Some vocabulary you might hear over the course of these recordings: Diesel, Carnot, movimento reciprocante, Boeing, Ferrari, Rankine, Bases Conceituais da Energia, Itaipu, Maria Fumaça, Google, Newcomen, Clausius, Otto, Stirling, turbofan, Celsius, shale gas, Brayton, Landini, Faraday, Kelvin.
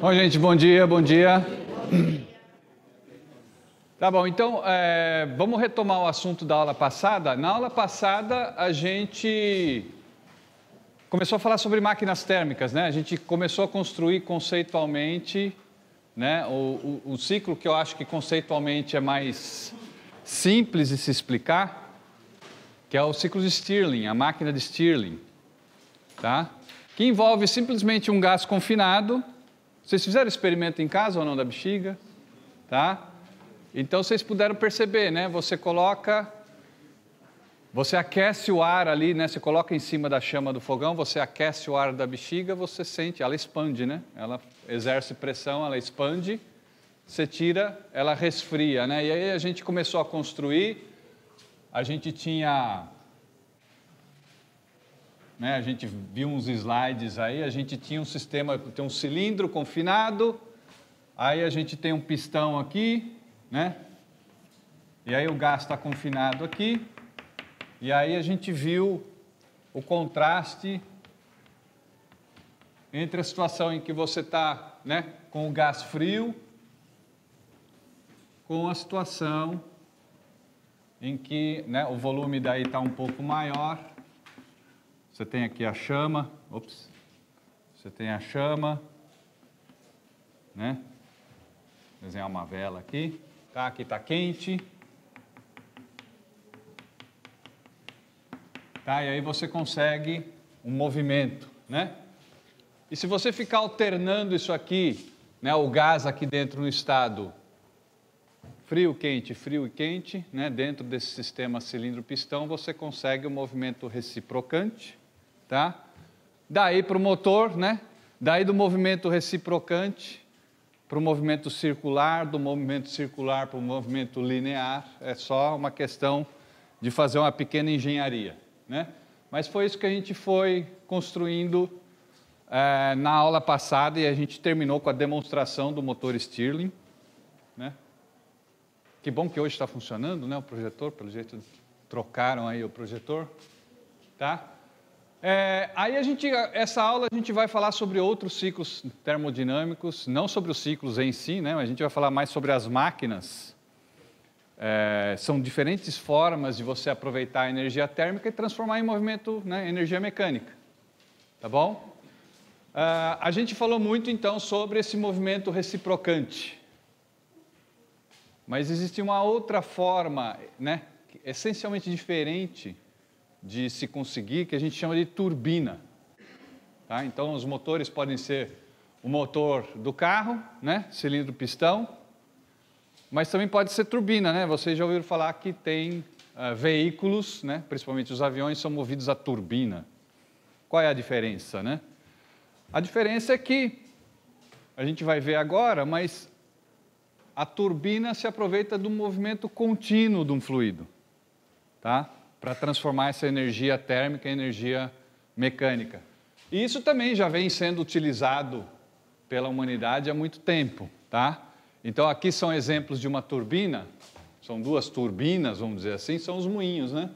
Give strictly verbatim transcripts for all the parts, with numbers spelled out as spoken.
Bom, gente, bom dia, bom dia. Tá bom, então, é, vamos retomar o assunto da aula passada. Na aula passada, a gente começou a falar sobre máquinas térmicas, né? A gente começou a construir conceitualmente, né, o, o, o ciclo que eu acho que conceitualmente é mais simples de se explicar, que é o ciclo de Stirling, a máquina de Stirling, tá? Que envolve simplesmente um gás confinado. Vocês fizeram experimento em casa ou não da bexiga? Tá? Então, vocês puderam perceber, né? Você coloca, você aquece o ar ali, né? Você coloca em cima da chama do fogão, você aquece o ar da bexiga, você sente, ela expande, né? Ela exerce pressão, ela expande, você tira, ela resfria, né? E aí a gente começou a construir, a gente tinha... Né, a gente viu uns slides aí, a gente tinha um sistema, tem um cilindro confinado, aí a gente tem um pistão aqui, né? E aí o gás está confinado aqui, e aí a gente viu o contraste entre a situação em que você está, né, com o gás frio, com a situação em que, né, o volume daí está um pouco maior. Você tem aqui a chama, ops, você tem a chama, né? Vou desenhar uma vela aqui, tá? Aqui está quente, tá? E aí você consegue um movimento, né? E se você ficar alternando isso aqui, né? O gás aqui dentro no estado frio, quente, frio e quente, né? Dentro desse sistema cilindro-pistão, você consegue um movimento reciprocante. Tá? Daí para o motor, né? Daí do movimento reciprocante para o movimento circular, do movimento circular para o movimento linear, é só uma questão de fazer uma pequena engenharia. Né? Mas foi isso que a gente foi construindo é, na aula passada, e a gente terminou com a demonstração do motor Stirling. Né? Que bom que hoje está funcionando, né? O projetor, pelo jeito trocaram aí o projetor. Tá? É, aí a gente, essa aula a gente vai falar sobre outros ciclos termodinâmicos, não sobre os ciclos em si, né? A gente vai falar mais sobre as máquinas. É, são diferentes formas de você aproveitar a energia térmica e transformar em movimento, né, energia mecânica, tá bom? É, a gente falou muito então sobre esse movimento reciprocante, mas existe uma outra forma, né, essencialmente diferente de se conseguir, que a gente chama de turbina. Tá? Então, os motores podem ser o motor do carro, né? Cilindro pistão, mas também pode ser turbina. Né? Vocês já ouviram falar que tem uh, veículos, né? Principalmente os aviões, são movidos a turbina. Qual é a diferença? Né? A diferença é que, a gente vai ver agora, mas a turbina se aproveita do movimento contínuo de um fluido. Tá? Para transformar essa energia térmica em energia mecânica. E isso também já vem sendo utilizado pela humanidade há muito tempo, tá? Então, aqui são exemplos de uma turbina, são duas turbinas, vamos dizer assim, são os moinhos, né?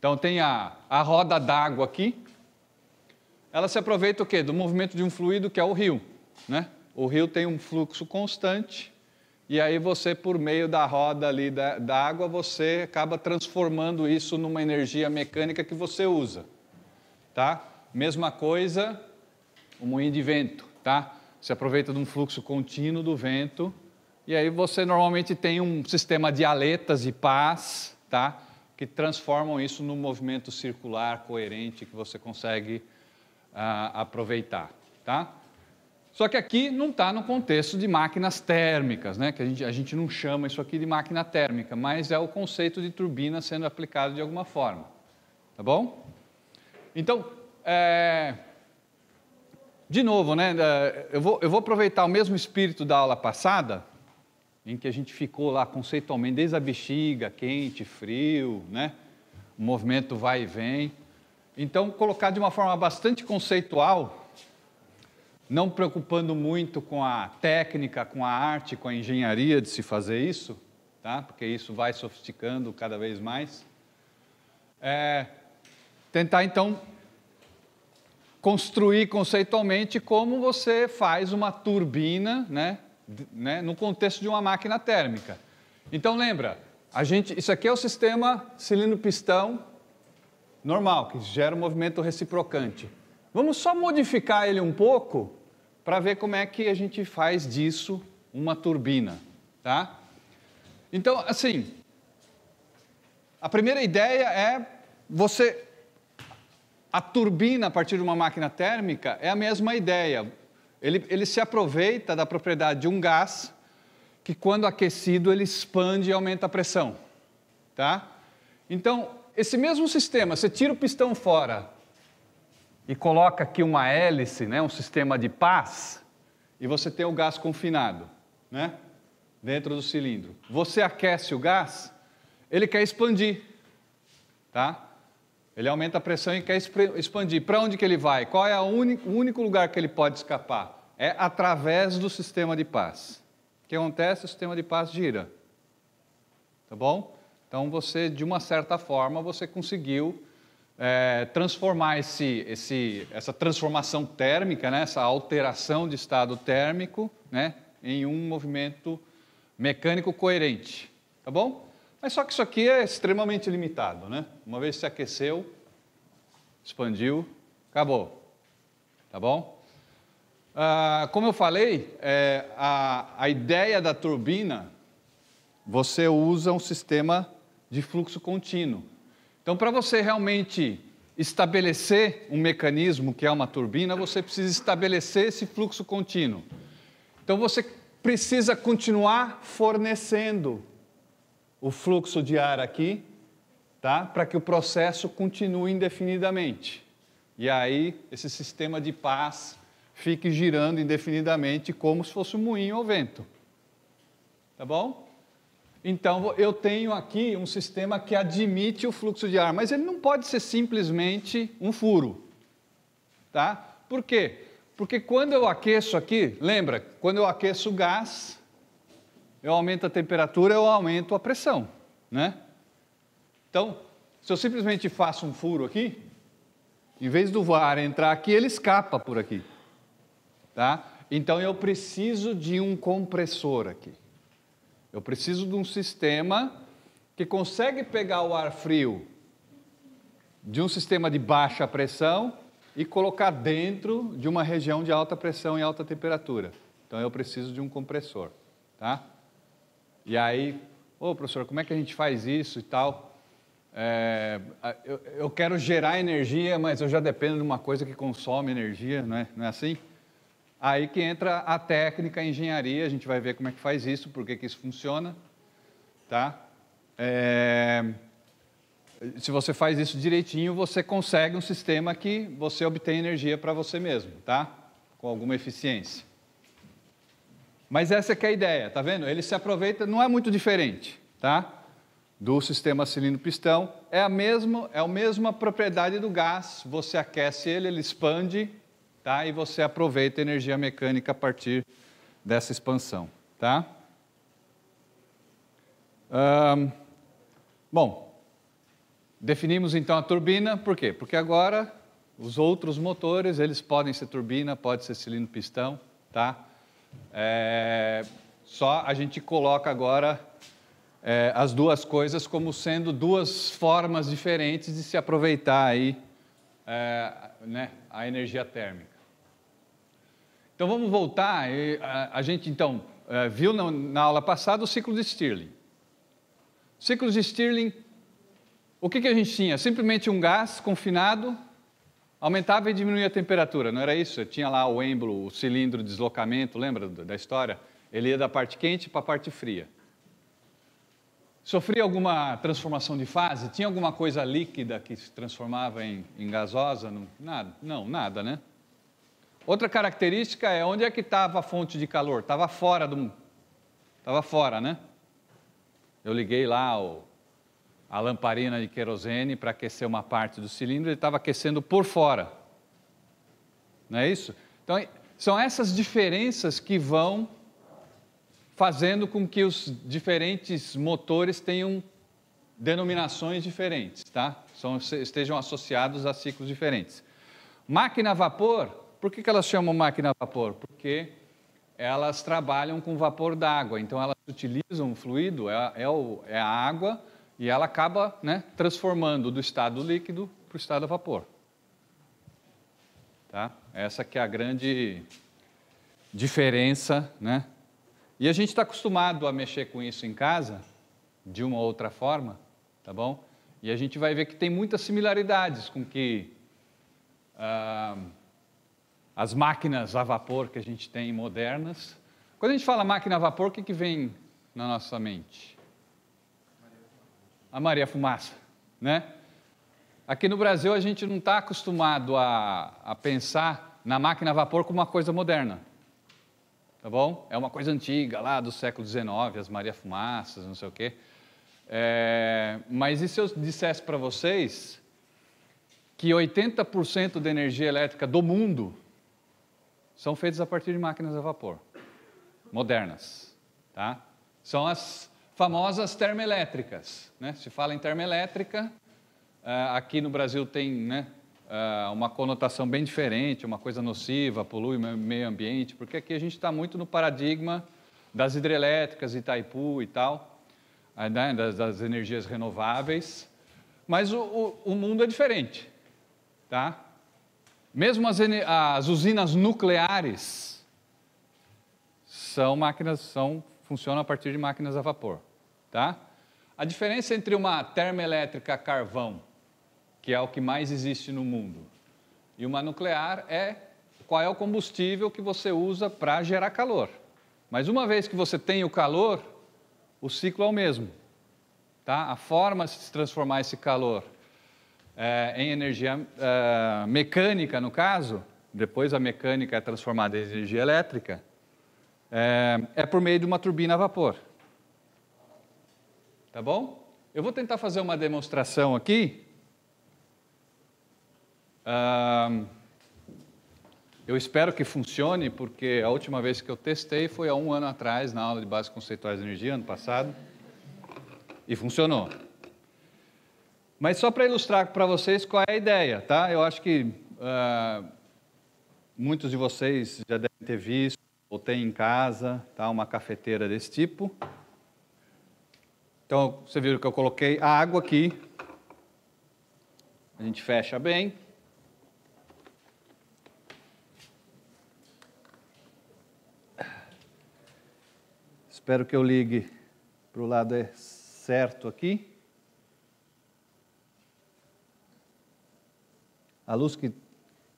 Então, tem a, a roda d'água aqui, ela se aproveita o quê? Do movimento de um fluido que é o rio, né? O rio tem um fluxo constante, e aí você, por meio da roda ali da, da água, você acaba transformando isso numa energia mecânica que você usa, tá? Mesma coisa, o moinho de vento, tá? Você aproveita de um fluxo contínuo do vento, e aí você normalmente tem um sistema de aletas e pás, tá? Que transformam isso num movimento circular, coerente, que você consegue ah, aproveitar, tá? Só que aqui não está no contexto de máquinas térmicas, né? Que a gente, a gente não chama isso aqui de máquina térmica, mas é o conceito de turbina sendo aplicado de alguma forma, tá bom? Então, é... de novo, né? eu, vou, eu vou aproveitar o mesmo espírito da aula passada, em que a gente ficou lá conceitualmente, desde a bexiga, quente, frio, né? O movimento vai e vem. Então, colocar de uma forma bastante conceitual, não preocupando muito com a técnica, com a arte, com a engenharia de se fazer isso, tá? Porque isso vai sofisticando cada vez mais. É, tentar, então, construir conceitualmente como você faz uma turbina, né, né, no contexto de uma máquina térmica. Então, lembra, a gente, isso aqui é o sistema cilindro-pistão normal, que gera um movimento reciprocante. Vamos só modificar ele um pouco para ver como é que a gente faz disso uma turbina, tá? Então, assim, a primeira ideia é você... A turbina, a partir de uma máquina térmica, é a mesma ideia. Ele, ele se aproveita da propriedade de um gás que, quando aquecido, ele expande e aumenta a pressão, tá? Então, esse mesmo sistema, você tira o pistão fora e coloca aqui uma hélice, né, um sistema de pás, e você tem o gás confinado, né, dentro do cilindro. Você aquece o gás, ele quer expandir, tá? Ele aumenta a pressão e quer expandir. Para onde que ele vai? Qual é o único lugar que ele pode escapar? É através do sistema de pás. O que acontece? O sistema de pás gira. Tá bom? Então, você, de uma certa forma, você conseguiu é, transformar esse, esse, essa transformação térmica, né, essa alteração de estado térmico, né, em um movimento mecânico coerente. Tá bom? Mas só que isso aqui é extremamente limitado, né? Uma vez se aqueceu, expandiu, acabou, tá bom? Ah, como eu falei, é, a, a ideia da turbina, você usa um sistema de fluxo contínuo. Então, para você realmente estabelecer um mecanismo que é uma turbina, você precisa estabelecer esse fluxo contínuo. Então, você precisa continuar fornecendo o fluxo de ar aqui, tá? Para que o processo continue indefinidamente. E aí, esse sistema de pás fique girando indefinidamente como se fosse um moinho ou vento. Tá bom? Então, eu tenho aqui um sistema que admite o fluxo de ar, mas ele não pode ser simplesmente um furo. Tá? Por quê? Porque quando eu aqueço aqui, lembra, quando eu aqueço o gás... eu aumento a temperatura, eu aumento a pressão, né? Então, se eu simplesmente faço um furo aqui, em vez do ar entrar aqui, ele escapa por aqui, tá? Então, eu preciso de um compressor aqui. Eu preciso de um sistema que consegue pegar o ar frio de um sistema de baixa pressão e colocar dentro de uma região de alta pressão e alta temperatura. Então, eu preciso de um compressor, tá? E aí, ô oh, professor, como é que a gente faz isso e tal? É, eu, eu quero gerar energia, mas eu já dependo de uma coisa que consome energia, não é, não é assim? Aí que entra a técnica, a engenharia, a gente vai ver como é que faz isso, por que que isso funciona, tá? É, se você faz isso direitinho, você consegue um sistema que você obtém energia para você mesmo, tá? Com alguma eficiência. Mas essa que é a ideia, tá vendo? Ele se aproveita, não é muito diferente, tá? Do sistema cilindro-pistão. É a mesma, é a mesma propriedade do gás, você aquece ele, ele expande, tá? E você aproveita a energia mecânica a partir dessa expansão, tá? Hum, bom, definimos então a turbina, por quê? Porque agora os outros motores, eles podem ser turbina, pode ser cilindro-pistão, tá? É, só a gente coloca agora é, as duas coisas como sendo duas formas diferentes de se aproveitar aí, é, né, a energia térmica. Então, vamos voltar. A, a gente, então, é, viu na, na aula passada o ciclo de Stirling. Ciclo de Stirling, o que que a gente tinha? Simplesmente um gás confinado, aumentava e diminuía a temperatura, não era isso? Eu tinha lá o êmbolo, o cilindro de deslocamento, lembra da história? Ele ia da parte quente para a parte fria. Sofria alguma transformação de fase? Tinha alguma coisa líquida que se transformava em, em gasosa? Não nada, não, nada, né? Outra característica é onde é que estava a fonte de calor? Estava fora do... Estava fora, né? Eu liguei lá o... a lamparina de querosene para aquecer uma parte do cilindro, ele estava aquecendo por fora. Não é isso? Então, são essas diferenças que vão fazendo com que os diferentes motores tenham denominações diferentes, tá? São, estejam associados a ciclos diferentes. Máquina a vapor, por que, que elas chamam máquina a vapor? Porque elas trabalham com vapor d'água, então elas utilizam o fluido, é, é, o, é a água, e ela acaba, né, transformando do estado líquido para o estado a vapor. Tá? Essa que é a grande diferença, né? E a gente está acostumado a mexer com isso em casa, de uma ou outra forma, tá bom? E a gente vai ver que tem muitas similaridades com que ah, as máquinas a vapor que a gente tem modernas. Quando a gente fala máquina a vapor, o que, que vem na nossa mente? A Maria Fumaça, né? Aqui no Brasil, a gente não está acostumado a, a pensar na máquina a vapor como uma coisa moderna, tá bom? É uma coisa antiga, lá do século dezenove, as Maria Fumaças, não sei o quê. É, mas e se eu dissesse para vocês que oitenta por cento da energia elétrica do mundo são feitas a partir de máquinas a vapor, modernas, tá? São as famosas termoelétricas, né? Se fala em termoelétrica, aqui no Brasil tem, né, uma conotação bem diferente, uma coisa nociva, polui o meio ambiente, porque aqui a gente está muito no paradigma das hidrelétricas, Itaipu e tal, das, das energias renováveis, mas o, o, o mundo é diferente, tá? Mesmo as, as usinas nucleares são máquinas, são, funcionam a partir de máquinas a vapor, tá? A diferença entre uma termoelétrica a carvão, que é o que mais existe no mundo, e uma nuclear é qual é o combustível que você usa para gerar calor. Mas uma vez que você tem o calor, o ciclo é o mesmo, tá? A forma de se transformar esse calor é, em energia é, mecânica, no caso, depois a mecânica é transformada em energia elétrica, é, é por meio de uma turbina a vapor. Tá bom? Eu vou tentar fazer uma demonstração aqui. Uh, eu espero que funcione, porque a última vez que eu testei foi há um ano atrás, na aula de Bases Conceituais de Energia, ano passado, e funcionou. Mas só para ilustrar para vocês qual é a ideia, tá? Eu acho que uh, muitos de vocês já devem ter visto, ou tem em casa, tá? Uma cafeteira desse tipo. Então, você viu que eu coloquei a água aqui, a gente fecha bem. Espero que eu ligue para o lado certo aqui. A luz que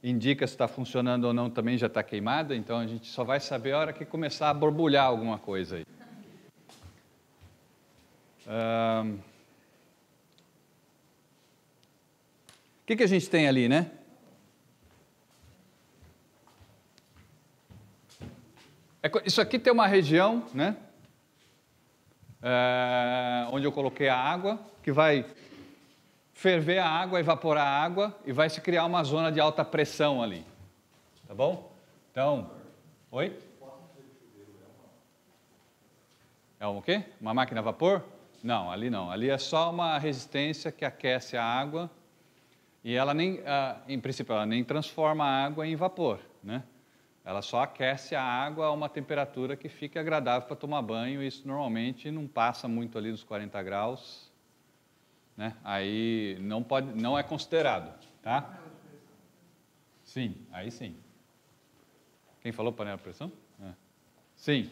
indica se está funcionando ou não também já está queimada, então a gente só vai saber a hora que começar a borbulhar alguma coisa aí. Um... O que, que a gente tem ali, né? É, isso aqui tem uma região, né? É, onde eu coloquei a água, que vai ferver a água, evaporar a água e vai se criar uma zona de alta pressão ali, tá bom? Então, oi? É uma o quê? Uma máquina a vapor? Não, ali não, ali é só uma resistência que aquece a água e ela nem, ah, em princípio, ela nem transforma a água em vapor, né? Ela só aquece a água a uma temperatura que fique agradável para tomar banho, e isso normalmente não passa muito ali dos quarenta graus, né? Aí não pode, não é considerado, tá? Sim, aí sim. Quem falou panela de pressão? É. Sim.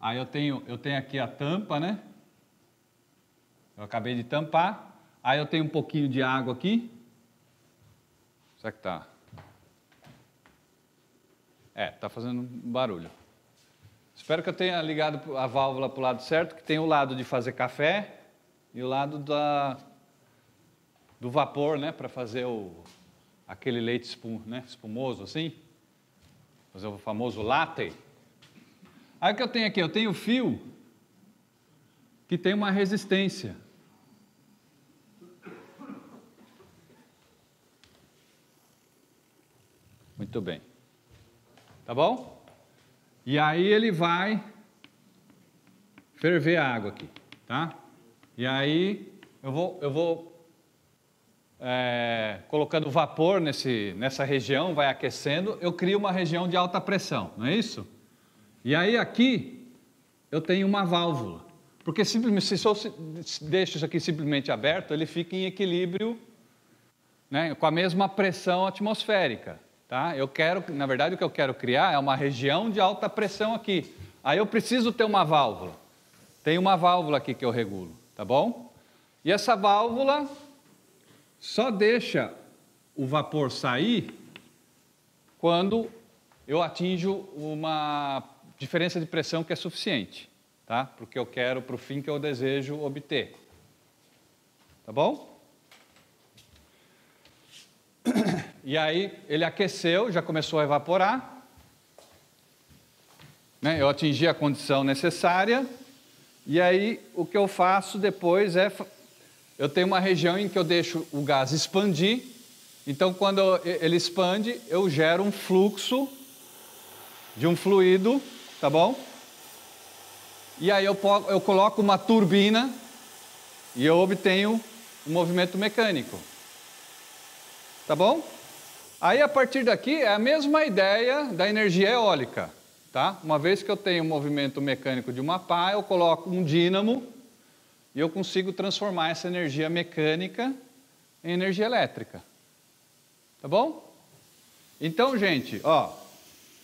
Aí eu tenho, eu tenho aqui a tampa, né? Eu acabei de tampar. Aí eu tenho um pouquinho de água aqui. Será que tá? É, tá fazendo barulho. Espero que eu tenha ligado a válvula para o lado certo, que tem o lado de fazer café e o lado da, do vapor, né? Para fazer o, aquele leite espum, né? Espumoso, assim. Fazer o famoso latte. Aí o que eu tenho aqui? Eu tenho o fio que tem uma resistência. Muito bem. Tá bom? E aí ele vai ferver a água aqui, tá? E aí eu vou, eu vou é, colocando vapor nesse, nessa região, vai aquecendo, eu crio uma região de alta pressão, não é isso? E aí aqui eu tenho uma válvula, porque simplesmente, se eu deixo isso aqui simplesmente aberto, ele fica em equilíbrio, né, com a mesma pressão atmosférica, tá? Eu quero, na verdade, o que eu quero criar é uma região de alta pressão aqui. Aí eu preciso ter uma válvula. Tem uma válvula aqui que eu regulo, tá bom? E essa válvula só deixa o vapor sair quando eu atinjo uma diferença de pressão que é suficiente, tá? Porque eu quero, para o fim que eu desejo obter. Tá bom? E aí ele aqueceu, já começou a evaporar. Eu atingi a condição necessária, e aí o que eu faço depois é, eu tenho uma região em que eu deixo o gás expandir, então quando ele expande, eu gero um fluxo de um fluido, tá bom? E aí eu, eu coloco uma turbina e eu obtenho um movimento mecânico, tá bom? Aí a partir daqui é a mesma ideia da energia eólica. Tá? Uma vez que eu tenho o movimento mecânico de uma pá, eu coloco um dínamo e eu consigo transformar essa energia mecânica em energia elétrica. Tá bom? Então, gente, ó,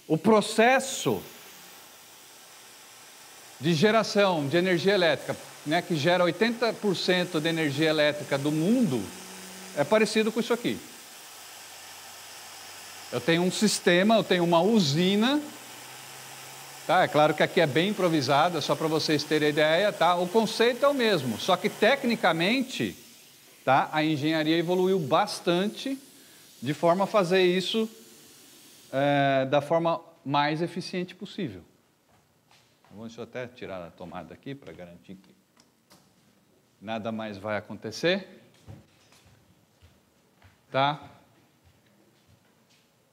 o processo de geração de energia elétrica, né, que gera oitenta por cento da energia elétrica do mundo, é parecido com isso aqui. Eu tenho um sistema, eu tenho uma usina... Tá, é claro que aqui é bem improvisado, é só para vocês terem ideia, tá? O conceito é o mesmo, só que tecnicamente, tá, a engenharia evoluiu bastante de forma a fazer isso é, da forma mais eficiente possível. Deixa eu até tirar a tomada aqui para garantir que nada mais vai acontecer. Tá?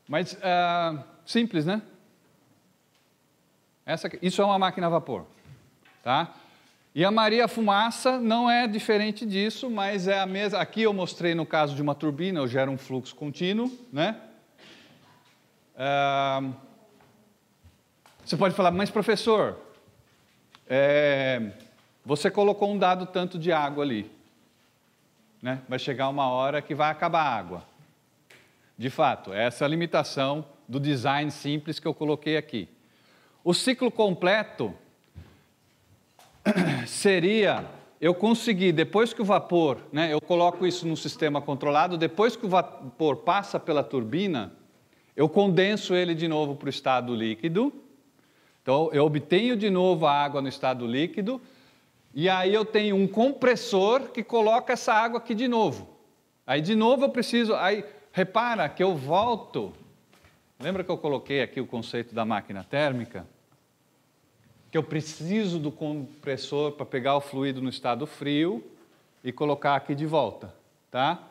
Mas é, simples, né? Essa, isso é uma máquina a vapor, tá? E a Maria Fumaça não é diferente disso, mas é a mesma. Aqui eu mostrei no caso de uma turbina, eu gero um fluxo contínuo, né? Ah, você pode falar, mas professor, é, você colocou um dado tanto de água ali, né? Vai chegar uma hora que vai acabar a água. De fato, essa é a limitação do design simples que eu coloquei aqui. O ciclo completo seria eu conseguir, depois que o vapor, né, eu coloco isso num sistema controlado, depois que o vapor passa pela turbina, eu condenso ele de novo para o estado líquido. Então, eu obtenho de novo a água no estado líquido e aí eu tenho um compressor que coloca essa água aqui de novo. Aí, de novo, eu preciso... Aí, repara que eu volto... Lembra que eu coloquei aqui o conceito da máquina térmica? Que eu preciso do compressor para pegar o fluido no estado frio e colocar aqui de volta, tá?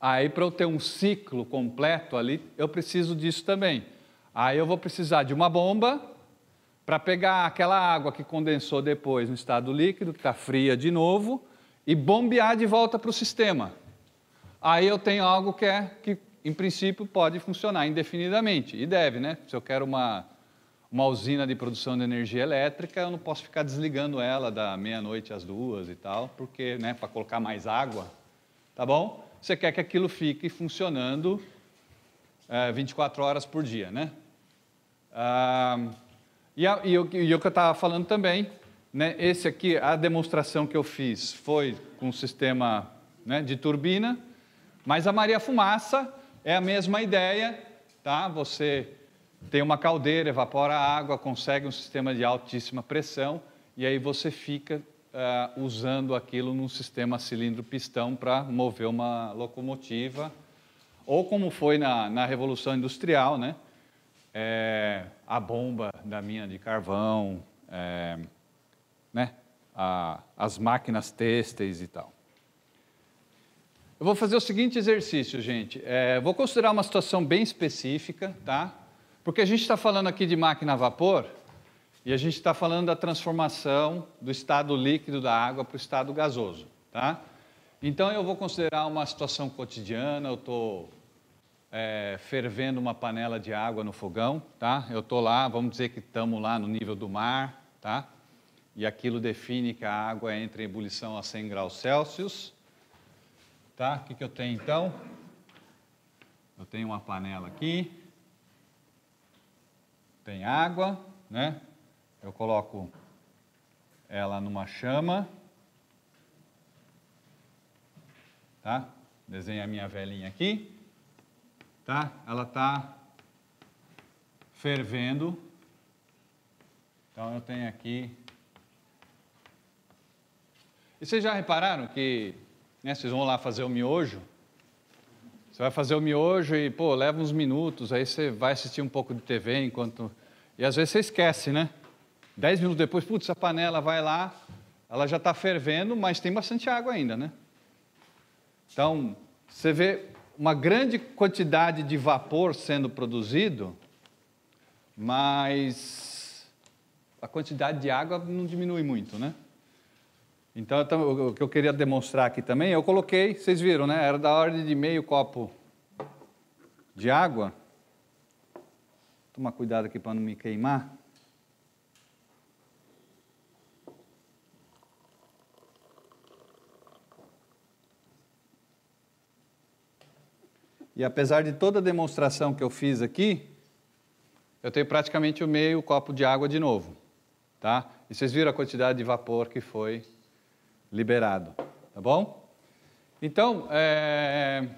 Aí, para eu ter um ciclo completo ali, eu preciso disso também. Aí eu vou precisar de uma bomba para pegar aquela água que condensou depois no estado líquido, que está fria de novo, e bombear de volta para o sistema. Aí eu tenho algo que é... que em princípio, pode funcionar indefinidamente, e deve, né? Se eu quero uma, uma usina de produção de energia elétrica, eu não posso ficar desligando ela da meia-noite às duas e tal, porque, né, para colocar mais água, tá bom? Você quer que aquilo fique funcionando é, vinte e quatro horas por dia, né? Ah, e, a, e, o, e o que eu estava falando também, né? Esse aqui, a demonstração que eu fiz foi com o sistema, né, de turbina, mas a Maria Fumaça... É a mesma ideia, tá? Você tem uma caldeira, evapora a água, consegue um sistema de altíssima pressão e aí você fica uh, usando aquilo num sistema cilindro-pistão para mover uma locomotiva. Ou como foi na, na Revolução Industrial, né? É, a bomba da mina de carvão, é, né? a, as máquinas têxteis e tal. Eu vou fazer o seguinte exercício, gente. É, vou considerar uma situação bem específica, tá? Porque a gente está falando aqui de máquina a vapor E a gente está falando da transformação do estado líquido da água para o estado gasoso, tá? Então, eu vou considerar uma situação cotidiana, eu estou é, fervendo uma panela de água no fogão, tá? Eu estou lá, vamos dizer que estamos lá no nível do mar, tá? E aquilo define que a água entra em ebulição a cem graus Celsius, tá? O que, que eu tenho, então? Eu tenho uma panela aqui, tem água, né? Eu coloco ela numa chama, tá? Desenho a minha velinha aqui, tá? Ela está fervendo, então eu tenho aqui. E vocês já repararam que, né? Vocês vão lá fazer o miojo, você vai fazer o miojo e pô, leva uns minutos, aí você vai assistir um pouco de T V enquanto, e às vezes você esquece, né? Dez minutos depois, putz, a panela vai lá, ela já está fervendo, mas tem bastante água ainda, né? Então, você vê uma grande quantidade de vapor sendo produzido, mas a quantidade de água não diminui muito, né? Então, eu, o que eu queria demonstrar aqui também, eu coloquei, vocês viram, né? Era da ordem de meio copo de água. Tomar cuidado aqui para não me queimar. E apesar de toda a demonstração que eu fiz aqui, eu tenho praticamente o meio copo de água de novo, tá? E vocês viram a quantidade de vapor que foi liberado, tá bom? Então, é,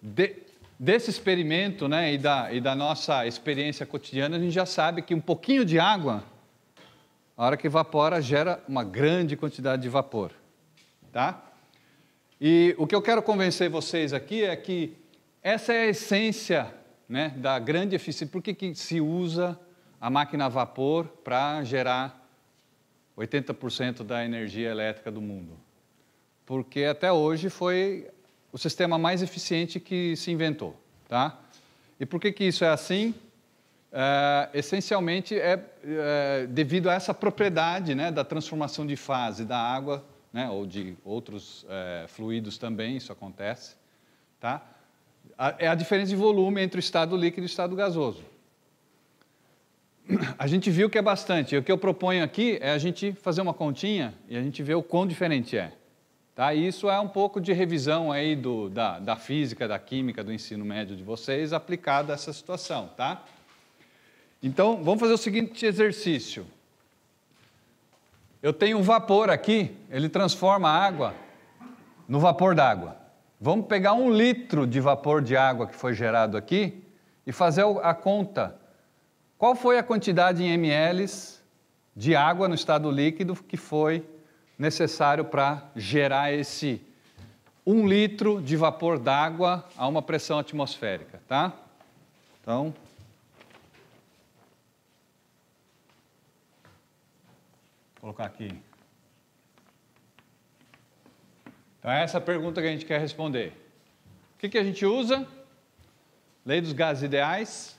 de, desse experimento, né, e da, e da nossa experiência cotidiana, a gente já sabe que um pouquinho de água, a hora que evapora, gera uma grande quantidade de vapor, tá? E o que eu quero convencer vocês aqui é que essa é a essência, né, da grande eficiência. Por que que se usa a máquina a vapor para gerar oitenta por cento da energia elétrica do mundo? Porque até hoje foi o sistema mais eficiente que se inventou, tá? E por que que isso é assim? É, essencialmente é, é devido a essa propriedade, né, da transformação de fase da água, né, ou de outros é, fluidos também, isso acontece, tá? É a diferença de volume entre o estado líquido e o estado gasoso. A gente viu que é bastante. O que eu proponho aqui é a gente fazer uma continha e a gente ver o quão diferente é. Tá? E isso é um pouco de revisão aí do, da, da física, da química, do ensino médio de vocês, aplicada a essa situação. Tá? Então, vamos fazer o seguinte exercício. Eu tenho um vapor aqui, ele transforma a água no vapor d'água. Vamos pegar um litro de vapor de água que foi gerado aqui e fazer a conta. Qual foi a quantidade em ml de água no estado líquido que foi necessário para gerar esse um litro de vapor d'água a uma pressão atmosférica, tá? Então, vou colocar aqui. Então, é essa a pergunta que a gente quer responder. O que que a gente usa? Lei dos gases ideais.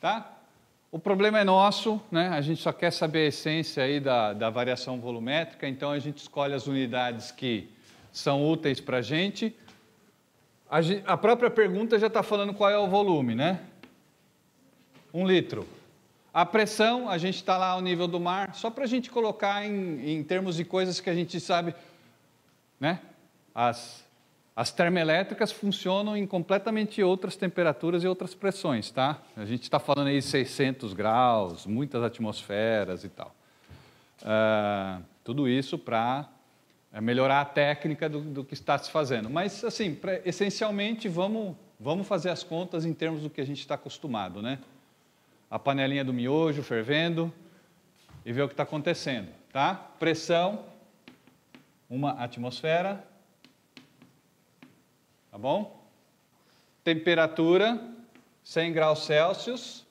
Tá? O problema é nosso, né? A gente só quer saber a essência aí da, da variação volumétrica, então a gente escolhe as unidades que são úteis para a gente. A própria pergunta já está falando qual é o volume, né? Um litro. A pressão, a gente está lá ao nível do mar, só para a gente colocar em, em termos de coisas que a gente sabe, né? As, As termoelétricas funcionam em completamente outras temperaturas e outras pressões, tá? A gente está falando aí de seiscentos graus, muitas atmosferas e tal. Uh, tudo isso para melhorar a técnica do, do que está se fazendo. Mas, assim, pra, essencialmente, vamos, vamos fazer as contas em termos do que a gente está acostumado, né? A panelinha do miojo fervendo e ver o que está acontecendo, tá? Pressão, uma atmosfera. Tá bom? Temperatura, cem graus Celsius.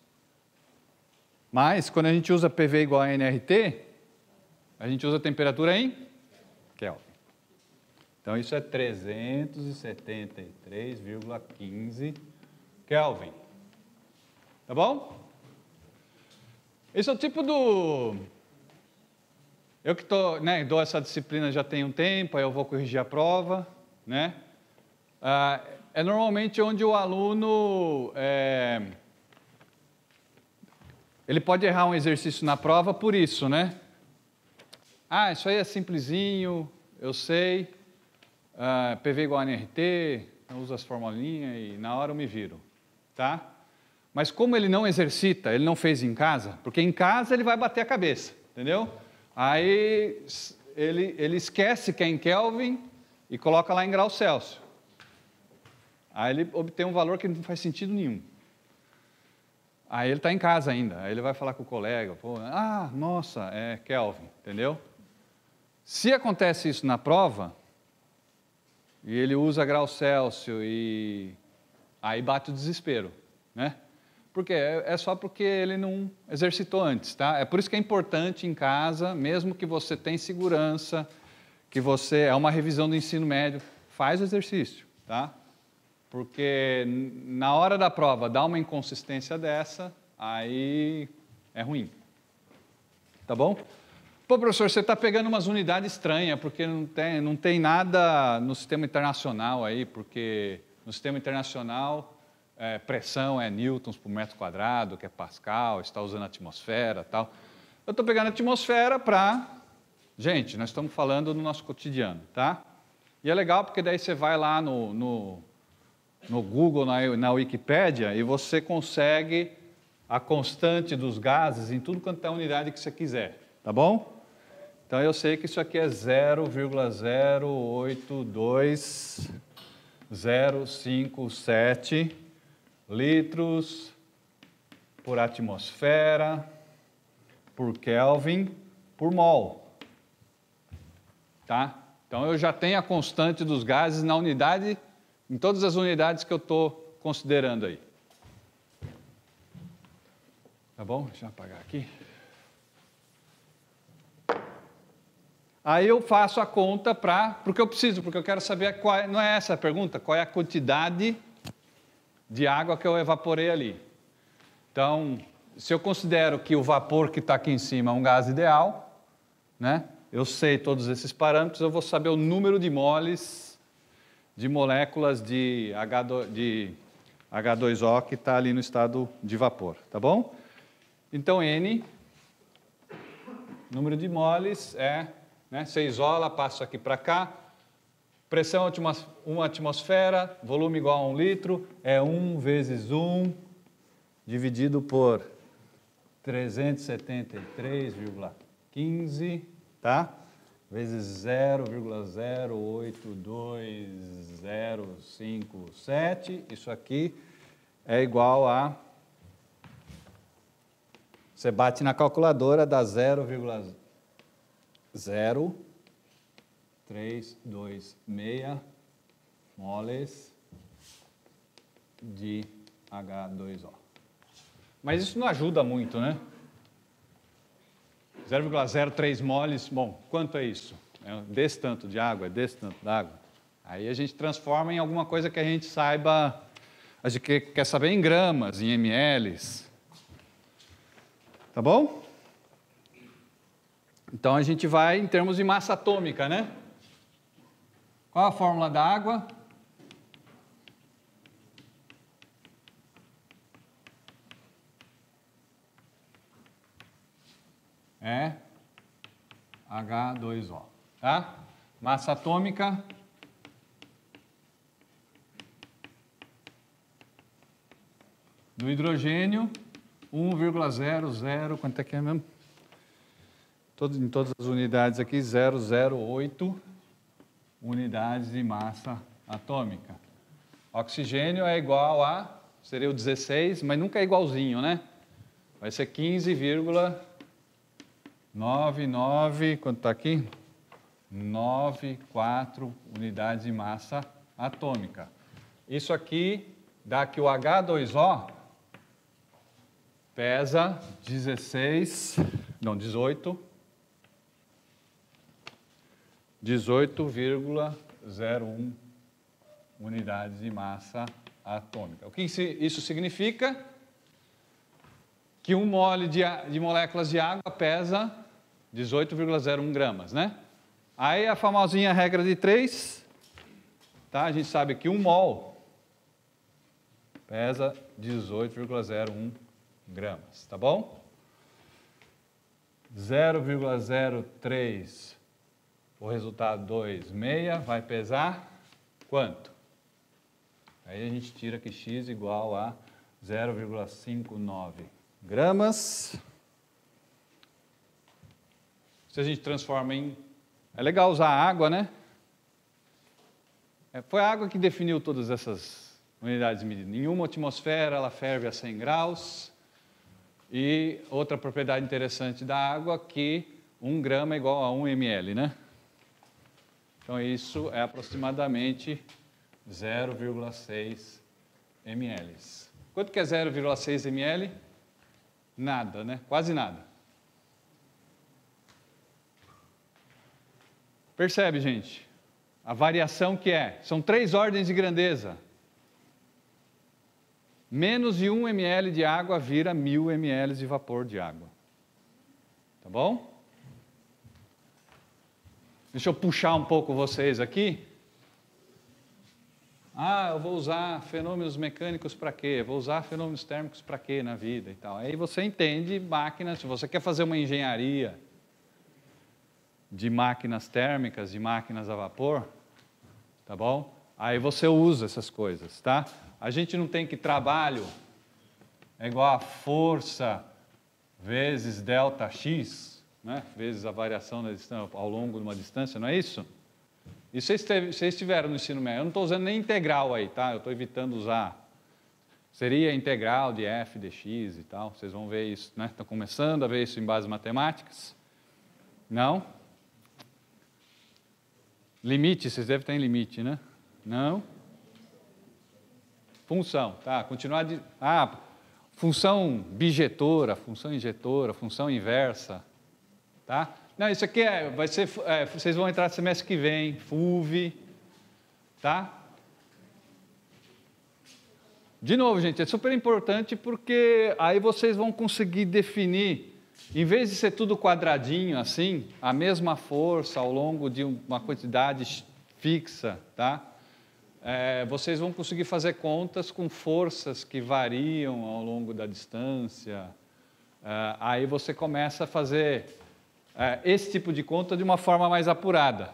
Mas, quando a gente usa P V igual a N R T, a gente usa a temperatura em Kelvin. Então, isso é trezentos e setenta e três vírgula quinze Kelvin. Tá bom? Esse é o tipo do... Eu que tô, né, dou essa disciplina já tem um tempo, aí eu vou corrigir a prova, né? Ah, é normalmente onde o aluno... É, ele pode errar um exercício na prova por isso, né? Ah, isso aí é simplesinho, eu sei. Ah, P V igual a N R T, eu uso as formulinhas e na hora eu me viro, tá? Mas como ele não exercita, ele não fez em casa, porque em casa ele vai bater a cabeça, entendeu? Aí ele, ele esquece que é em Kelvin e coloca lá em graus Celsius. Aí ele obtém um valor que não faz sentido nenhum. Aí ele está em casa ainda, aí ele vai falar com o colega, pô, ah, nossa, é Kelvin, entendeu? Se acontece isso na prova, e ele usa graus Celsius e aí bate o desespero, né? Porque é só porque ele não exercitou antes, tá? É por isso que é importante em casa, mesmo que você tenha segurança, que você é uma revisão do ensino médio, faz o exercício, tá? Porque na hora da prova dá uma inconsistência dessa, aí é ruim, tá bom? Pô, professor, você está pegando umas unidades estranhas, porque não tem, não tem nada no sistema internacional aí, porque no sistema internacional... É, pressão é newtons por metro quadrado, que é pascal, está usando atmosfera e tal. Eu estou pegando a atmosfera para... Gente, nós estamos falando do nosso cotidiano, tá? E é legal porque daí você vai lá no, no, no Google, na, na Wikipédia, e você consegue a constante dos gases em tudo quanto é unidade que você quiser, tá bom? Então, eu sei que isso aqui é zero vírgula zero oito dois zero cinco sete... litros por atmosfera, por Kelvin, por mol. Tá? Então, eu já tenho a constante dos gases na unidade, em todas as unidades que eu estou considerando aí. Tá bom? Deixa eu apagar aqui. Aí eu faço a conta para... Porque eu preciso, porque eu quero saber qual é... Não é essa a pergunta? Qual é a quantidade... de água que eu evaporei ali. Então, se eu considero que o vapor que está aqui em cima é um gás ideal, né? Eu sei todos esses parâmetros, eu vou saber o número de moles de moléculas de H dois O que está ali no estado de vapor, tá bom? Então, N, número de moles é, né? Você isola, passo aqui para cá, pressão uma atmosfera, volume igual a um litro, é um vezes um, dividido por trezentos e setenta e três vírgula quinze, tá? Vezes zero vírgula zero oito dois zero cinco sete, isso aqui é igual a... Você bate na calculadora, dá zero vírgula zero... trezentos e vinte e seis moles de H dois O. Mas isso não ajuda muito, né? zero vírgula zero três moles, bom, quanto é isso? É desse tanto de água, é desse tanto de água. Aí a gente transforma em alguma coisa que a gente saiba, a gente quer saber em gramas, em mLs. Tá bom? Então, a gente vai em termos de massa atômica, né? Qual a fórmula da água? É H dois O, tá? Massa atômica do hidrogênio, um vírgula zero zero, quanto é que é mesmo? Em todas as unidades aqui, zero vírgula zero oito unidades de massa atômica. Oxigênio é igual a, seria o dezesseis, mas nunca é igualzinho, né? Vai ser quinze vírgula noventa e nove, quanto está aqui? noventa e quatro unidades de massa atômica. Isso aqui dá que o H dois O pesa dezesseis, não, dezoito... dezoito vírgula zero vírgula um unidades de massa atômica. O que isso significa? Que um mole de, de moléculas de água pesa dezoito vírgula zero um gramas, né? Aí a famosinha regra de três, tá? A gente sabe que um mol pesa dezoito vírgula zero um gramas, tá bom? zero vírgula zero três, o resultado dois vírgula seis, vai pesar quanto? Aí a gente tira que x igual a zero vírgula cinquenta e nove gramas. Se a gente transforma em... É legal usar água, né? É, foi a água que definiu todas essas unidades medidas. Em uma atmosfera, ela ferve a cem graus. E outra propriedade interessante da água, que um grama é igual a um mililitro, né? Então, isso é aproximadamente zero vírgula seis mililitros. Quanto que é zero vírgula seis mililitros? Nada, né? Quase nada. Percebe, gente? A variação que é. São três ordens de grandeza. Menos de um mililitro de água vira mil mililitros de vapor de água. Tá bom? Deixa eu puxar um pouco vocês aqui. Ah, eu vou usar fenômenos mecânicos para quê? Eu vou usar fenômenos térmicos para quê na vida e tal. Aí você entende máquinas, se você quer fazer uma engenharia de máquinas térmicas, de máquinas a vapor, tá bom? Aí você usa essas coisas, tá? A gente não tem que trabalho é igual a força vezes delta x, né? Vezes a variação da distância ao longo de uma distância, não é isso? E vocês, teve, vocês tiveram no ensino médio, eu não estou usando nem integral aí, tá? Eu estou evitando usar. Seria integral de f, dx e tal, vocês vão ver isso, né? Estão começando a ver isso em bases matemáticas. Não? Limite, vocês devem estar em limite, né? Não? Função, tá? Continuar de... Ah, função bijetora, função injetora, função inversa, tá? Não, isso aqui é, vai ser, é, vocês vão entrar no semestre que vem, F U V, tá? De novo, gente, é super importante porque aí vocês vão conseguir definir, em vez de ser tudo quadradinho assim, a mesma força ao longo de uma quantidade fixa, tá? É, vocês vão conseguir fazer contas com forças que variam ao longo da distância. É, aí você começa a fazer... esse tipo de conta de uma forma mais apurada,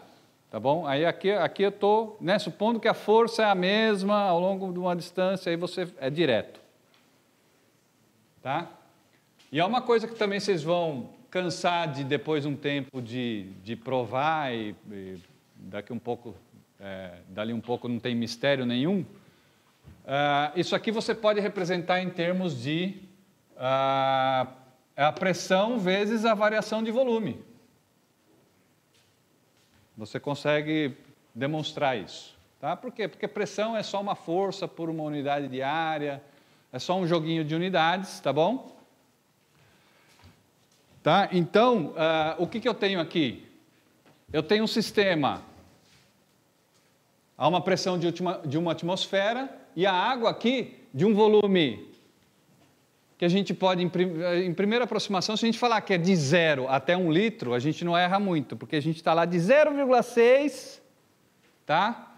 tá bom? Aí aqui, aqui eu estou, né, supondo que a força é a mesma ao longo de uma distância, aí você é direto, tá? E é uma coisa que também vocês vão cansar de depois um tempo de, de provar e, e daqui um pouco, é, dali um pouco não tem mistério nenhum. Ah, isso aqui você pode representar em termos de... Ah, é a pressão vezes a variação de volume. Você consegue demonstrar isso, tá? Por quê? Porque pressão é só uma força por uma unidade de área, é só um joguinho de unidades, tá bom? Tá? Então, uh, o que, que eu tenho aqui? Eu tenho um sistema, há uma pressão de, última, de uma atmosfera e a água aqui de um volume... que a gente pode, em primeira aproximação, se a gente falar que é de zero até um litro, a gente não erra muito, porque a gente está lá de zero vírgula seis, tá?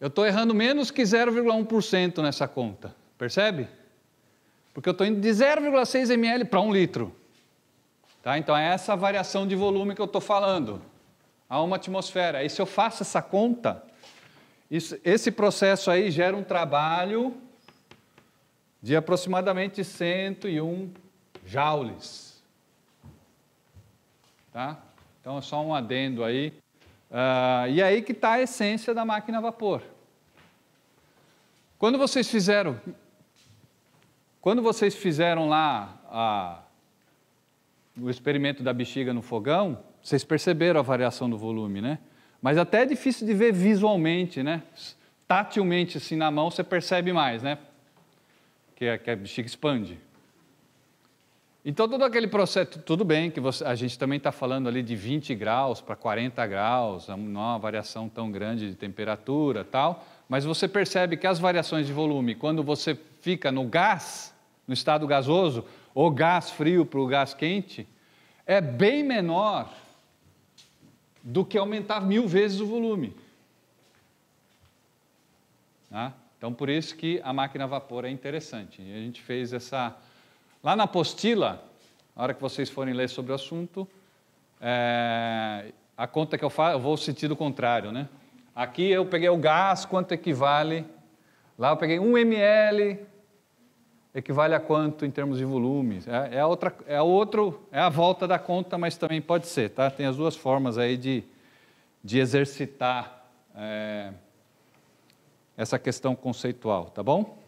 Eu estou errando menos que zero vírgula um por cento nessa conta, percebe? Porque eu estou indo de zero vírgula seis mililitros para um litro, tá? Então, é essa variação de volume que eu estou falando, a uma atmosfera. E se eu faço essa conta, isso, esse processo aí gera um trabalho... de aproximadamente cento e um joules. Tá? Então, é só um adendo aí. Uh, e aí que está a essência da máquina a vapor. Quando vocês fizeram, quando vocês fizeram lá a, o experimento da bexiga no fogão, vocês perceberam a variação do volume, né? Mas até é difícil de ver visualmente, né? Tatilmente, assim, na mão, você percebe mais, né? Que a bexiga expande. Então, todo aquele processo, tudo bem, que você, a gente também está falando ali de vinte graus para quarenta graus, não é uma variação tão grande de temperatura e tal, mas você percebe que as variações de volume, quando você fica no gás, no estado gasoso, ou gás frio para o gás quente, é bem menor do que aumentar mil vezes o volume. Tá? Então, por isso que a máquina a vapor é interessante. E a gente fez essa... Lá na apostila, na hora que vocês forem ler sobre o assunto, é, a conta que eu faço, eu vou sentido contrário, né? Aqui eu peguei o gás, quanto equivale? Lá eu peguei um mililitro, equivale a quanto em termos de volume? É, é, a, outra, é, a, outro, é a volta da conta, mas também pode ser, tá? Tem as duas formas aí de, de exercitar é, essa questão conceitual, tá bom?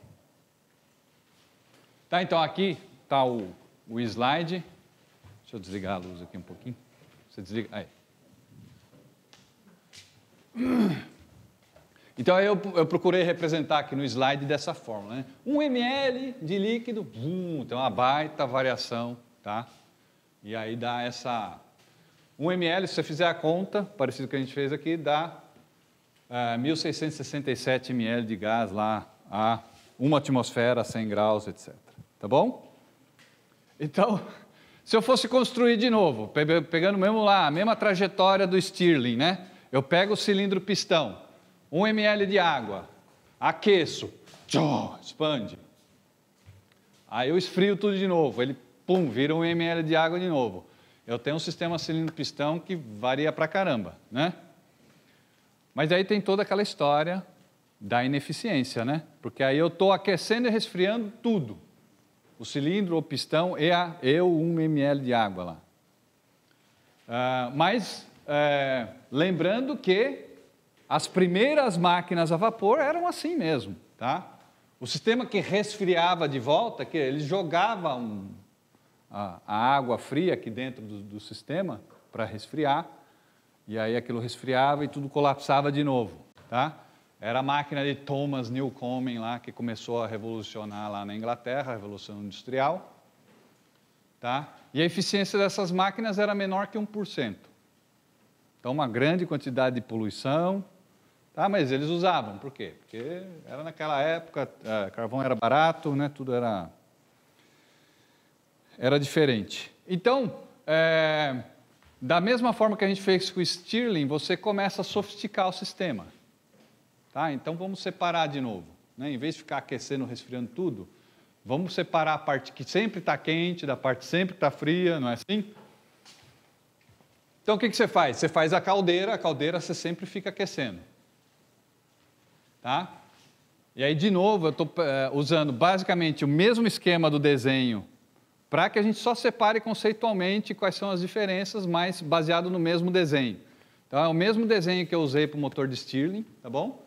Tá, então aqui... Tá o, o slide. Deixa eu desligar a luz aqui um pouquinho. Você desliga. Aí. Então eu, eu procurei representar aqui no slide dessa forma, né? um mililitro de líquido, bum, tem uma baita variação, tá? E aí dá essa. um mililitro, se você fizer a conta, parecido com o que a gente fez aqui, dá uh, mil seiscentos e sessenta e sete mililitros de gás lá a uma atmosfera, cem graus, etcétera. Tá bom? Então, se eu fosse construir de novo, pegando mesmo lá, a mesma trajetória do Stirling, né? Eu pego o cilindro pistão, um mililitro de água, aqueço, tchum, expande. Aí eu esfrio tudo de novo, ele, pum, vira um mililitro de água de novo. Eu tenho um sistema cilindro pistão que varia pra caramba, né? Mas aí tem toda aquela história da ineficiência, né? Porque aí eu tô aquecendo e resfriando tudo. O cilindro, o pistão e, a, e o um mililitro de água lá. Ah, mas, é, lembrando que as primeiras máquinas a vapor eram assim mesmo, tá? O sistema que resfriava de volta, que ele jogava um, a, a água fria aqui dentro do, do sistema para resfriar, e aí aquilo resfriava e tudo colapsava de novo, tá? Era a máquina de Thomas Newcomen lá, que começou a revolucionar lá na Inglaterra, a Revolução Industrial. Tá? E a eficiência dessas máquinas era menor que um por cento. Então, uma grande quantidade de poluição. Tá? Mas eles usavam. Por quê? Porque era naquela época, carvão era barato, né? Tudo era, era diferente. Então, é... da mesma forma que a gente fez com o Stirling, você começa a sofisticar o sistema. Tá, então, vamos separar de novo. Né? Em vez de ficar aquecendo, resfriando tudo, vamos separar a parte que sempre está quente da parte que sempre está fria, não é assim? Então, o que, que você faz? Você faz a caldeira, a caldeira você sempre fica aquecendo. Tá? E aí, de novo, eu estou é, usando basicamente o mesmo esquema do desenho para que a gente só separe conceitualmente quais são as diferenças, mas baseado no mesmo desenho. Então, é o mesmo desenho que eu usei para o motor de Stirling, tá bom?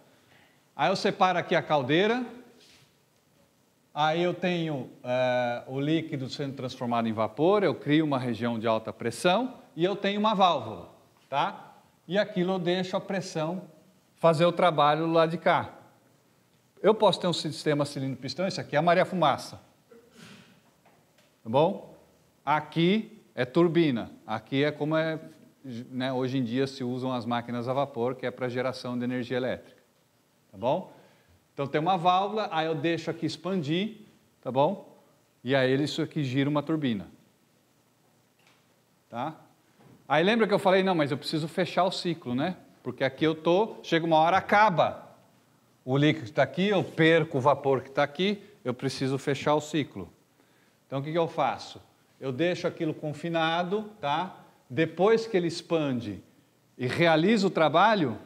Aí eu separo aqui a caldeira, aí eu tenho é, o líquido sendo transformado em vapor, eu crio uma região de alta pressão e eu tenho uma válvula, tá? E aquilo eu deixo a pressão fazer o trabalho lá de cá. Eu posso ter um sistema cilindro-pistão, isso aqui é a Maria Fumaça, tá bom? Aqui é turbina, aqui é como é, né, hoje em dia se usam as máquinas a vapor, que é para geração de energia elétrica. Tá bom? Então tem uma válvula, aí eu deixo aqui expandir, tá bom? E aí isso aqui gira uma turbina. Tá? Aí lembra que eu falei, não, mas eu preciso fechar o ciclo, né? Porque aqui eu tô, chega uma hora, acaba. O líquido está aqui, eu perco o vapor que está aqui, eu preciso fechar o ciclo. Então o que, que eu faço? Eu deixo aquilo confinado, tá? Depois que ele expande e realiza o trabalho,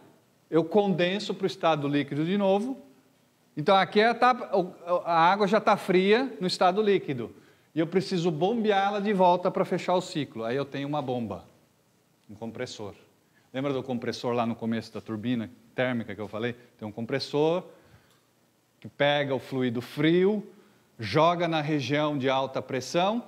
eu condenso para o estado líquido de novo. Então, aqui a, etapa, a água já está fria no estado líquido. E eu preciso bombeá-la de volta para fechar o ciclo. Aí eu tenho uma bomba, um compressor. Lembra do compressor lá no começo da turbina térmica que eu falei? Tem um compressor que pega o fluido frio, joga na região de alta pressão.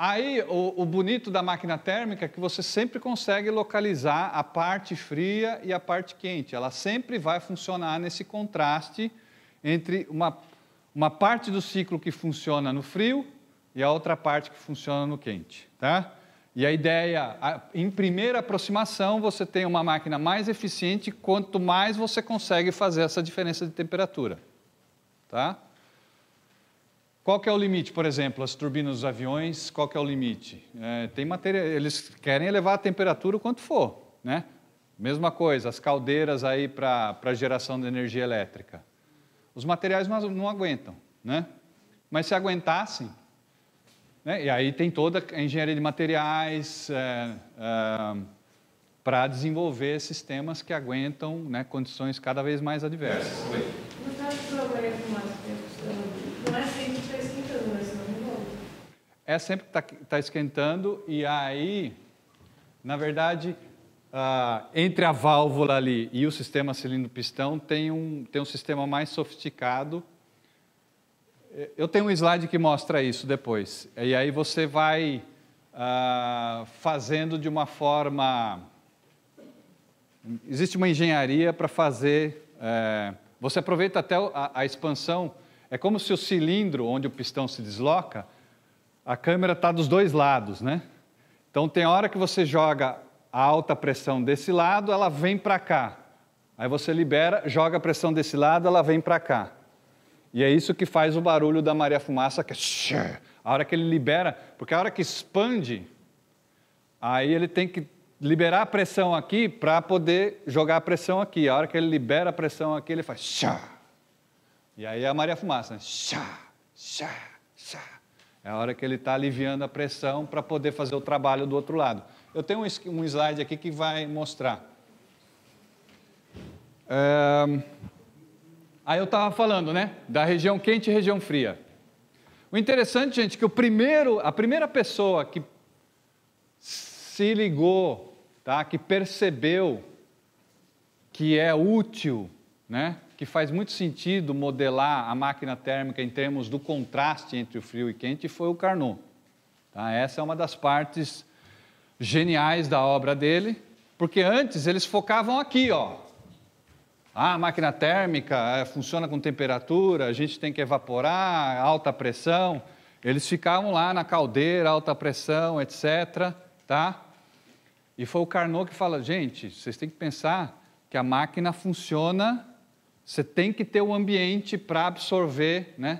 Aí, o, o bonito da máquina térmica é que você sempre consegue localizar a parte fria e a parte quente. Ela sempre vai funcionar nesse contraste entre uma, uma parte do ciclo que funciona no frio e a outra parte que funciona no quente, tá? E a ideia, a, em primeira aproximação, você tem uma máquina mais eficiente quanto mais você consegue fazer essa diferença de temperatura, tá? Qual que é o limite, por exemplo, as turbinas dos aviões, qual que é o limite? É, tem matéria, eles querem elevar a temperatura o quanto for, né? Mesma coisa, as caldeiras aí para para geração de energia elétrica. Os materiais não, não aguentam, né? Mas se aguentassem, né? E aí tem toda a engenharia de materiais é, é, para desenvolver sistemas que aguentam, né, condições cada vez mais adversas. É sempre que está tá esquentando e aí, na verdade... Uh, entre a válvula ali e o sistema cilindro-pistão tem um, tem um sistema mais sofisticado. Eu tenho um slide que mostra isso depois. E aí você vai uh, fazendo de uma forma... Existe uma engenharia para fazer... Uh, você aproveita até a, a expansão. É como se o cilindro, onde o pistão se desloca, a câmera está dos dois lados, né? Então tem hora que você joga... A alta pressão desse lado, ela vem para cá. Aí você libera, joga a pressão desse lado, ela vem para cá. E é isso que faz o barulho da Maria Fumaça, que é a hora que ele libera, porque a hora que expande, aí ele tem que liberar a pressão aqui para poder jogar a pressão aqui. A hora que ele libera a pressão aqui, ele faz... E aí é a Maria Fumaça, né? É a hora que ele está aliviando a pressão para poder fazer o trabalho do outro lado. Eu tenho um slide aqui que vai mostrar. É... Aí eu estava falando, né? Da região quente e região fria. O interessante, gente, é que o primeiro, a primeira pessoa que se ligou, tá? Que percebeu que é útil, né? Que faz muito sentido modelar a máquina térmica em termos do contraste entre o frio e quente, foi o Carnot. Tá? Essa é uma das partes... geniais da obra dele, porque antes eles focavam aqui, ó. Ah, a máquina térmica funciona com temperatura, a gente tem que evaporar, alta pressão. Eles ficavam lá na caldeira, alta pressão, etcétera. Tá? E foi o Carnot que fala, gente, vocês têm que pensar que a máquina funciona, você tem que ter o ambiente para absorver, né?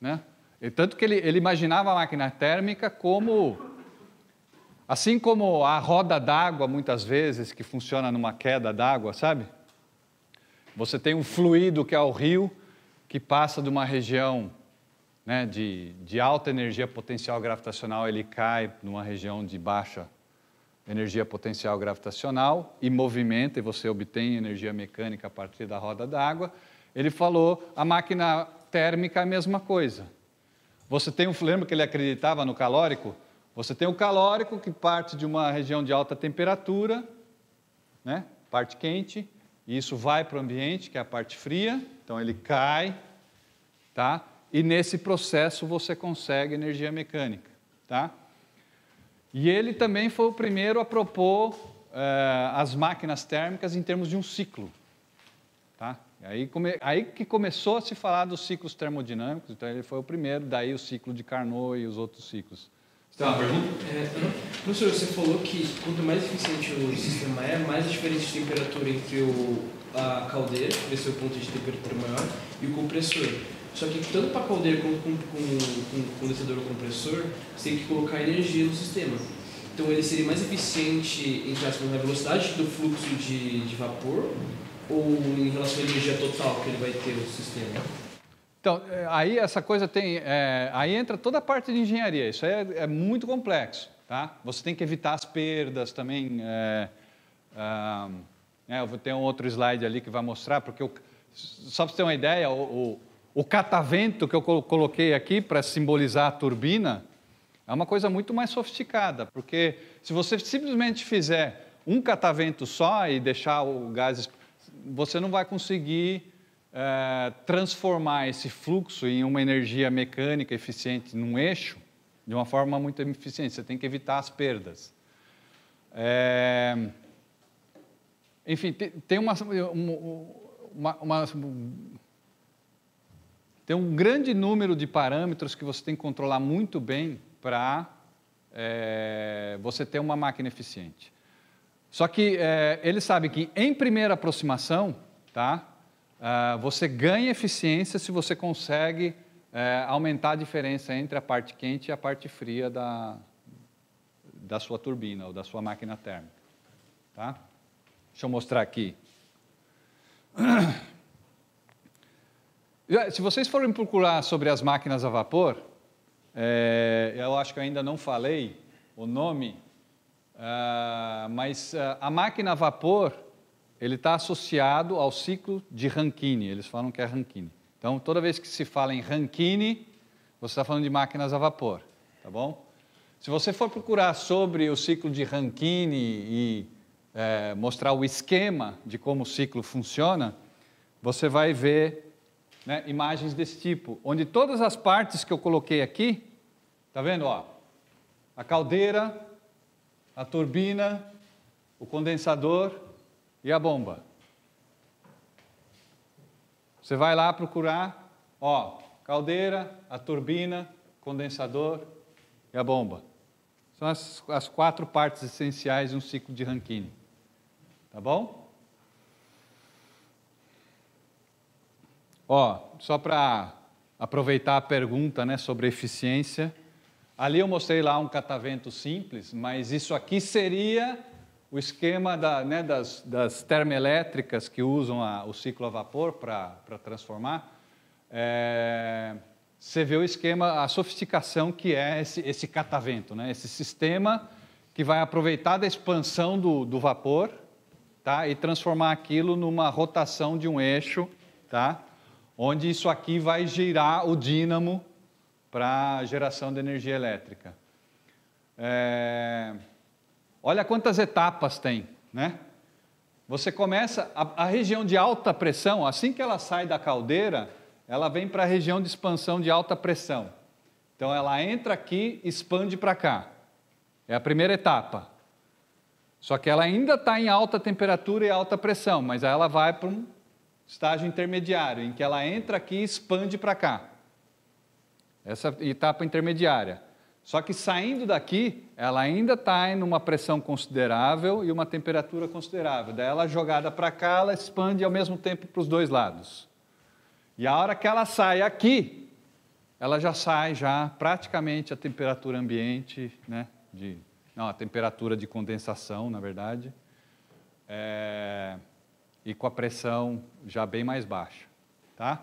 né? E tanto que ele, ele imaginava a máquina térmica como... Assim como a roda d'água, muitas vezes, que funciona numa queda d'água, sabe? Você tem um fluido, que é o rio, que passa de uma região, né, de, de alta energia potencial gravitacional, ele cai numa região de baixa energia potencial gravitacional e movimenta, e você obtém energia mecânica a partir da roda d'água. Ele falou, a máquina térmica é a mesma coisa. Você tem um lembra que ele acreditava no calórico? Você tem o calórico, que parte de uma região de alta temperatura, né? Parte quente, e isso vai para o ambiente, que é a parte fria, então ele cai, tá? E nesse processo você consegue energia mecânica. Tá? E ele também foi o primeiro a propor eh, as máquinas térmicas em termos de um ciclo. Tá? Aí, come... Aí que começou a se falar dos ciclos termodinâmicos, então ele foi o primeiro, daí o ciclo de Carnot e os outros ciclos. Tá, é, professor, você falou que quanto mais eficiente o sistema é, mais a diferença de temperatura entre o, a caldeira, que vai ser o ponto de temperatura maior, e o compressor. Só que tanto para a caldeira como com, com, com, com o condensador ou compressor, você tem que colocar energia no sistema. Então ele seria mais eficiente em relação à velocidade do fluxo de, de vapor ou em relação à energia total que ele vai ter no sistema? Então, aí essa coisa tem... É, aí entra toda a parte de engenharia. Isso aí é, é muito complexo, tá? Você tem que evitar as perdas também. É, é, eu vou ter um outro slide ali que vai mostrar, porque eu, só para você ter uma ideia, o, o, o catavento que eu coloquei aqui para simbolizar a turbina é uma coisa muito mais sofisticada, porque se você simplesmente fizer um catavento só e deixar o gás... Você não vai conseguir... transformar esse fluxo em uma energia mecânica eficiente num eixo de uma forma muito eficiente. Você tem que evitar as perdas. É... Enfim, tem uma, uma, uma, Tem um grande número de parâmetros que você tem que controlar muito bem para é, você ter uma máquina eficiente. Só que é, ele sabe que em primeira aproximação, tá, uh, você ganha eficiência se você consegue é, aumentar a diferença entre a parte quente e a parte fria da, da sua turbina ou da sua máquina térmica. Tá? Deixa eu mostrar aqui. Se vocês forem procurar sobre as máquinas a vapor, é, eu acho que eu ainda não falei o nome, uh, mas uh, a máquina a vapor, ele está associado ao ciclo de Rankine, eles falam que é Rankine. Então, toda vez que se fala em Rankine, você está falando de máquinas a vapor, tá bom? Se você for procurar sobre o ciclo de Rankine e é, mostrar o esquema de como o ciclo funciona, você vai ver... Né, imagens desse tipo, onde todas as partes que eu coloquei aqui, tá vendo? Ó, a caldeira, a turbina, o condensador e a bomba. Você vai lá procurar, ó, caldeira, a turbina, condensador e a bomba. São as, as quatro partes essenciais de um ciclo de Rankine. Tá bom? Ó, só para aproveitar a pergunta, né, sobre eficiência, ali eu mostrei lá um catavento simples, mas isso aqui seria o esquema da, né, das, das termoelétricas que usam a, o ciclo a vapor para transformar. É, você vê o esquema, a sofisticação que é esse, esse catavento, né, esse sistema que vai aproveitar da expansão do, do vapor, tá, e transformar aquilo numa rotação de um eixo, tá? Onde isso aqui vai girar o dínamo para geração de energia elétrica. É... Olha quantas etapas tem, né? Você começa, a, a região de alta pressão, assim que ela sai da caldeira, ela vem para a região de expansão de alta pressão. Então, ela entra aqui, expande para cá. É a primeira etapa. Só que ela ainda está em alta temperatura e alta pressão, mas aí ela vai para um... estágio intermediário, em que ela entra aqui e expande para cá. Essa etapa intermediária. Só que saindo daqui, ela ainda está em uma pressão considerável e uma temperatura considerável. Daí ela jogada para cá, ela expande ao mesmo tempo para os dois lados. E a hora que ela sai aqui, ela já sai já praticamente a temperatura ambiente, né? De, não, a temperatura de condensação, na verdade. É... e com a pressão já bem mais baixa, tá?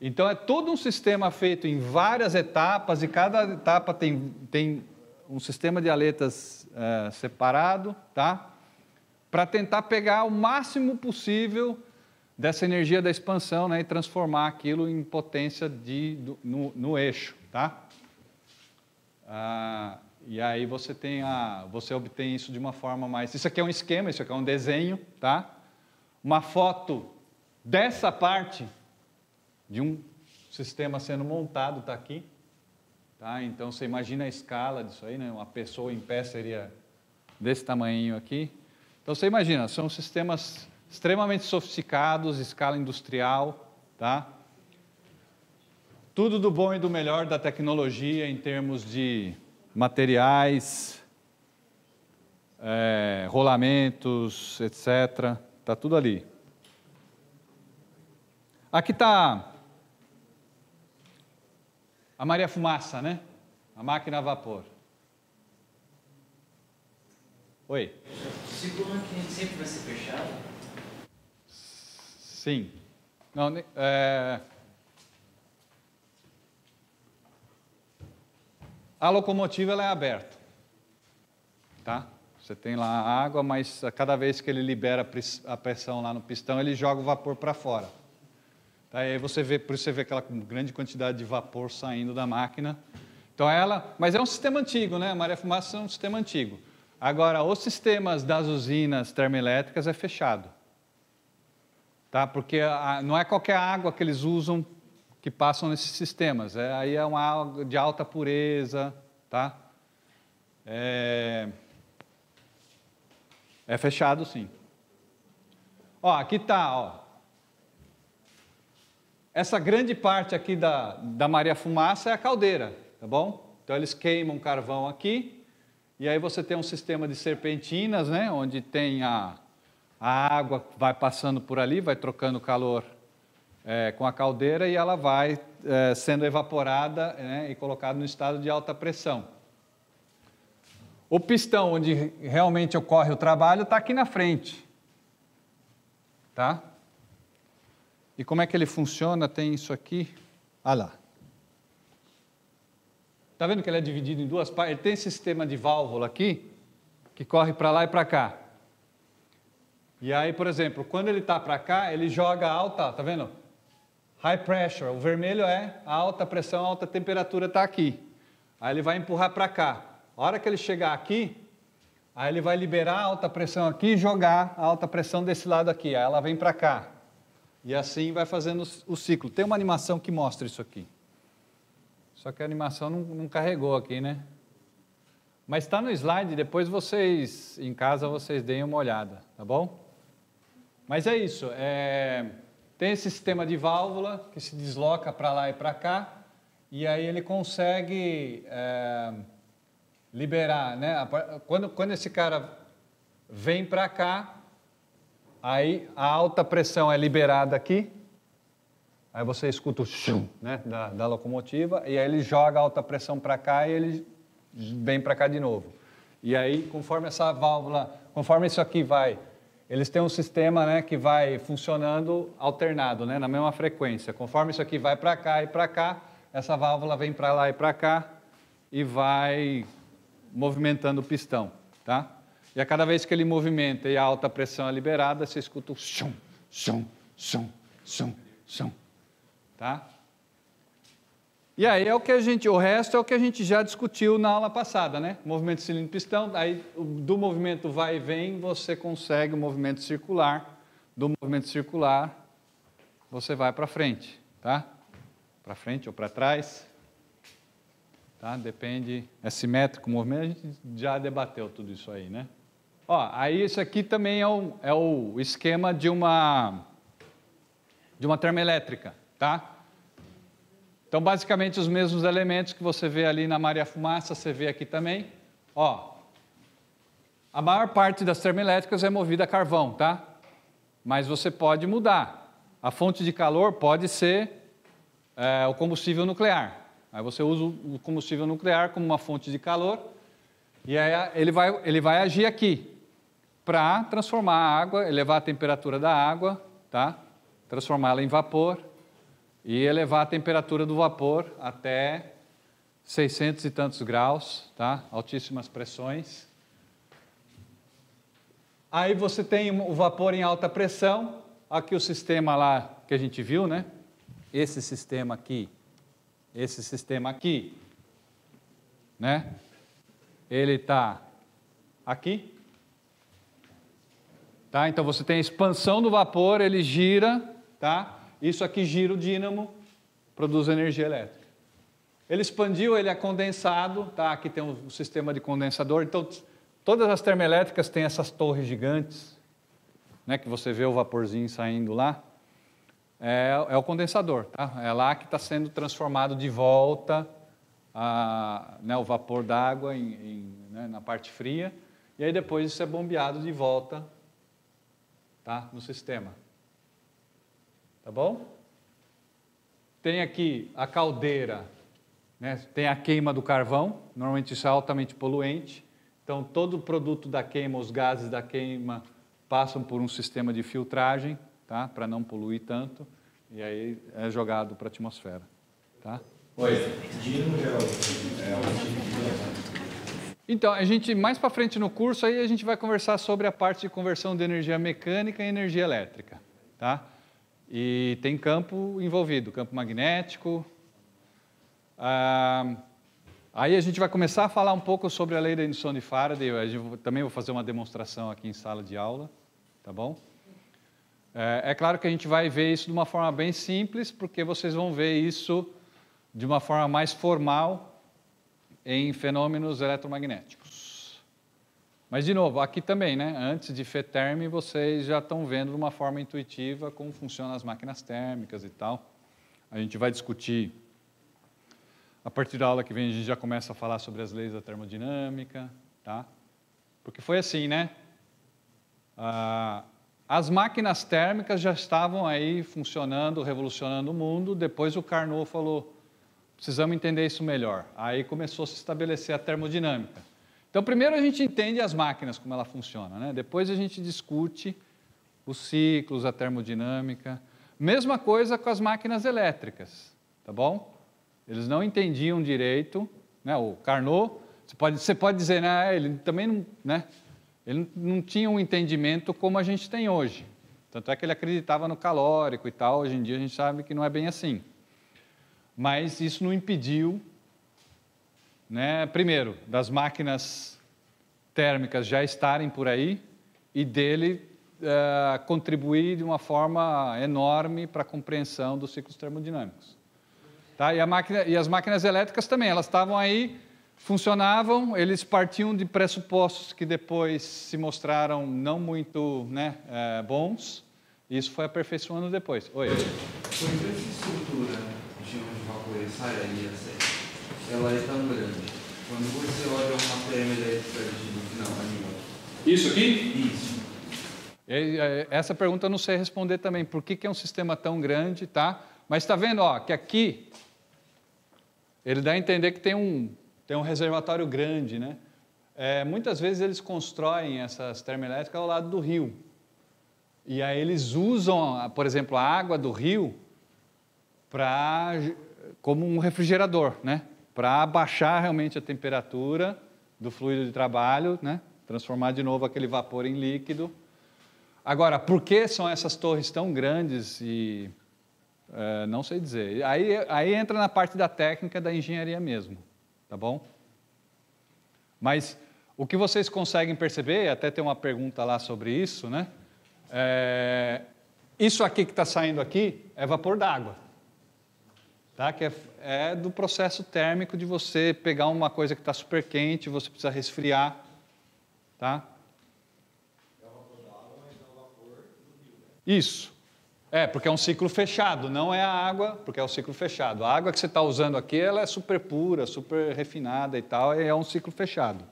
Então, é todo um sistema feito em várias etapas, e cada etapa tem, tem um sistema de aletas é, separado, tá? Para tentar pegar o máximo possível dessa energia da expansão, né, e transformar aquilo em potência de, do, no, no eixo, tá? Ah, e aí você, tem a, você obtém isso de uma forma mais... Isso aqui é um esquema, isso aqui é um desenho, tá? Uma foto dessa parte de um sistema sendo montado está aqui. Tá? Então, você imagina a escala disso aí, né? Uma pessoa em pé seria desse tamanho aqui. Então, você imagina, são sistemas extremamente sofisticados, escala industrial. Tá? Tudo do bom e do melhor da tecnologia em termos de materiais, é, rolamentos, etcétera. Está tudo ali. Aqui está a Maria Fumaça, né? A máquina a vapor. Oi? O ciclo sempre vai ser fechado? Sim. Não, é... A locomotiva ela é aberta. Tá? Você tem lá a água, mas cada vez que ele libera a pressão lá no pistão, ele joga o vapor para fora. Tá? E aí você vê, por isso você vê aquela grande quantidade de vapor saindo da máquina. Então ela, mas é um sistema antigo, né? A Maria Fumaça é um sistema antigo. Agora, os sistemas das usinas termoelétricas é fechado. Tá? Porque a, não é qualquer água que eles usam que passam nesses sistemas. É, aí é uma água de alta pureza, tá? É... É fechado, sim. Ó, aqui está, ó. Essa grande parte aqui da, da Maria Fumaça é a caldeira, tá bom? Então, eles queimam carvão aqui, e aí você tem um sistema de serpentinas, né? Onde tem a, a água vai passando por ali, vai trocando calor é, com a caldeira, e ela vai é, sendo evaporada, né? E colocada no estado de alta pressão. O pistão, onde realmente ocorre o trabalho, está aqui na frente, tá? E como é que ele funciona? Tem isso aqui. Olha lá. Está vendo que ele é dividido em duas partes? Ele tem esse sistema de válvula aqui, que corre para lá e para cá. E aí, por exemplo, quando ele está para cá, ele joga alta, tá vendo? High pressure, o vermelho é a alta pressão, a alta temperatura está aqui. Aí ele vai empurrar para cá. A hora que ele chegar aqui, aí ele vai liberar a alta pressão aqui e jogar a alta pressão desse lado aqui. Aí ela vem para cá. E assim vai fazendo o ciclo. Tem uma animação que mostra isso aqui. Só que a animação não, não carregou aqui, né? Mas está no slide, depois vocês, em casa, vocês deem uma olhada, tá bom? Mas é isso. É... Tem esse sistema de válvula que se desloca para lá e para cá. E aí ele consegue é... liberar, né? Quando, quando esse cara vem para cá, aí a alta pressão é liberada aqui, aí você escuta o chum, né, da, da locomotiva, e aí ele joga a alta pressão para cá e ele vem para cá de novo. E aí, conforme essa válvula, conforme isso aqui vai, eles têm um sistema, né, que vai funcionando alternado, né, na mesma frequência. Conforme isso aqui vai para cá e para cá, essa válvula vem para lá e para cá e vai movimentando o pistão, tá? E a cada vez que ele movimenta e a alta pressão é liberada, você escuta o chum, chum, chum, chum, chum, tá? E aí é o que a gente, o resto é o que a gente já discutiu na aula passada, né? Movimento cilindro-pistão, aí do movimento vai e vem, você consegue o movimento circular, do movimento circular, você vai para frente, tá? Para frente ou para trás, tá? Depende, é simétrico o movimento, a gente já debateu tudo isso aí, né? Ó, aí isso aqui também é o, é o esquema de uma, de uma termoelétrica, tá? Então, basicamente, os mesmos elementos que você vê ali na Maria Fumaça, você vê aqui também. Ó, a maior parte das termoelétricas é movida a carvão, tá? Mas você pode mudar. A fonte de calor pode ser é, o combustível nuclear. Aí você usa o combustível nuclear como uma fonte de calor, e aí ele vai, ele vai agir aqui para transformar a água, elevar a temperatura da água, tá? Transformá-la em vapor e elevar a temperatura do vapor até seiscentos e tantos graus, tá? Altíssimas pressões. Aí você tem o vapor em alta pressão, aqui o sistema lá que a gente viu, né? Esse sistema aqui, esse sistema aqui, né? Ele está aqui, tá? Então você tem a expansão do vapor, ele gira, tá? Isso aqui gira o dínamo, produz energia elétrica. Ele expandiu, ele é condensado, tá? Aqui tem um sistema de condensador. Então todas as termoelétricas têm essas torres gigantes, né? Que você vê o vaporzinho saindo lá. É, é o condensador, tá? É lá que está sendo transformado de volta a, né, o vapor d'água em, em, né, na parte fria, e aí depois isso é bombeado de volta, tá, no sistema. Tá bom? Tem aqui a caldeira, né, tem a queima do carvão, normalmente isso é altamente poluente, então todo o produto da queima, os gases da queima passam por um sistema de filtragem, tá? Para não poluir tanto, e aí é jogado para a atmosfera. Tá? Pois, dínamo é o... Então, a gente, mais para frente no curso, aí a gente vai conversar sobre a parte de conversão de energia mecânica em energia elétrica. Tá? E tem campo envolvido, campo magnético. Ah, aí a gente vai começar a falar um pouco sobre a lei da indução de Faraday, eu também vou fazer uma demonstração aqui em sala de aula, tá bom? É claro que a gente vai ver isso de uma forma bem simples, porque vocês vão ver isso de uma forma mais formal em fenômenos eletromagnéticos. Mas, de novo, aqui também, né? Antes de F E T E R M, vocês já estão vendo de uma forma intuitiva como funcionam as máquinas térmicas e tal. A gente vai discutir, a partir da aula que vem, a gente já começa a falar sobre as leis da termodinâmica, tá? Porque foi assim, né? Ah, as máquinas térmicas já estavam aí funcionando, revolucionando o mundo, depois o Carnot falou, precisamos entender isso melhor. Aí começou a se estabelecer a termodinâmica. Então, primeiro a gente entende as máquinas, como ela funciona, né? Depois a gente discute os ciclos, a termodinâmica. Mesma coisa com as máquinas elétricas, tá bom? Eles não entendiam direito, né? O Carnot, você pode, você pode dizer, né? Ele também não, né? Ele não tinha um entendimento como a gente tem hoje. Tanto é que ele acreditava no calórico e tal. Hoje em dia a gente sabe que não é bem assim. Mas isso não impediu, né? Primeiro, das máquinas térmicas já estarem por aí e dele Uh, contribuir de uma forma enorme para a compreensão dos ciclos termodinâmicos. Tá? E, a máquina, e as máquinas elétricas também, elas estavam aí, funcionavam, eles partiam de pressupostos que depois se mostraram não muito, né, uh, bons, e isso foi aperfeiçoando depois. Oi. Por que essa estrutura de onde uma coisa sairia, ela é tão grande? Quando você olha uma T M elétrica de não, animal. Isso aqui? Isso. Essa pergunta eu não sei responder também, por que que é um sistema tão grande, tá? Mas está vendo, ó, que aqui ele dá a entender que tem um, tem um reservatório grande, né? É, muitas vezes eles constroem essas termoelétricas ao lado do rio. E aí eles usam, por exemplo, a água do rio pra, como um refrigerador, né? Para abaixar realmente a temperatura do fluido de trabalho, né? Transformar de novo aquele vapor em líquido. Agora, por que são essas torres tão grandes e é, não sei dizer. Aí, aí entra na parte da técnica da engenharia mesmo, tá bom? Mas o que vocês conseguem perceber, até tem uma pergunta lá sobre isso, né? É, isso aqui que está saindo aqui é vapor d'água, tá? Que é, é do processo térmico de você pegar uma coisa que está super quente, você precisa resfriar, tá? Isso. É, porque é um ciclo fechado, não é a água, porque é o ciclo fechado. A água que você está usando aqui, ela é super pura, super refinada e tal, e é um ciclo fechado.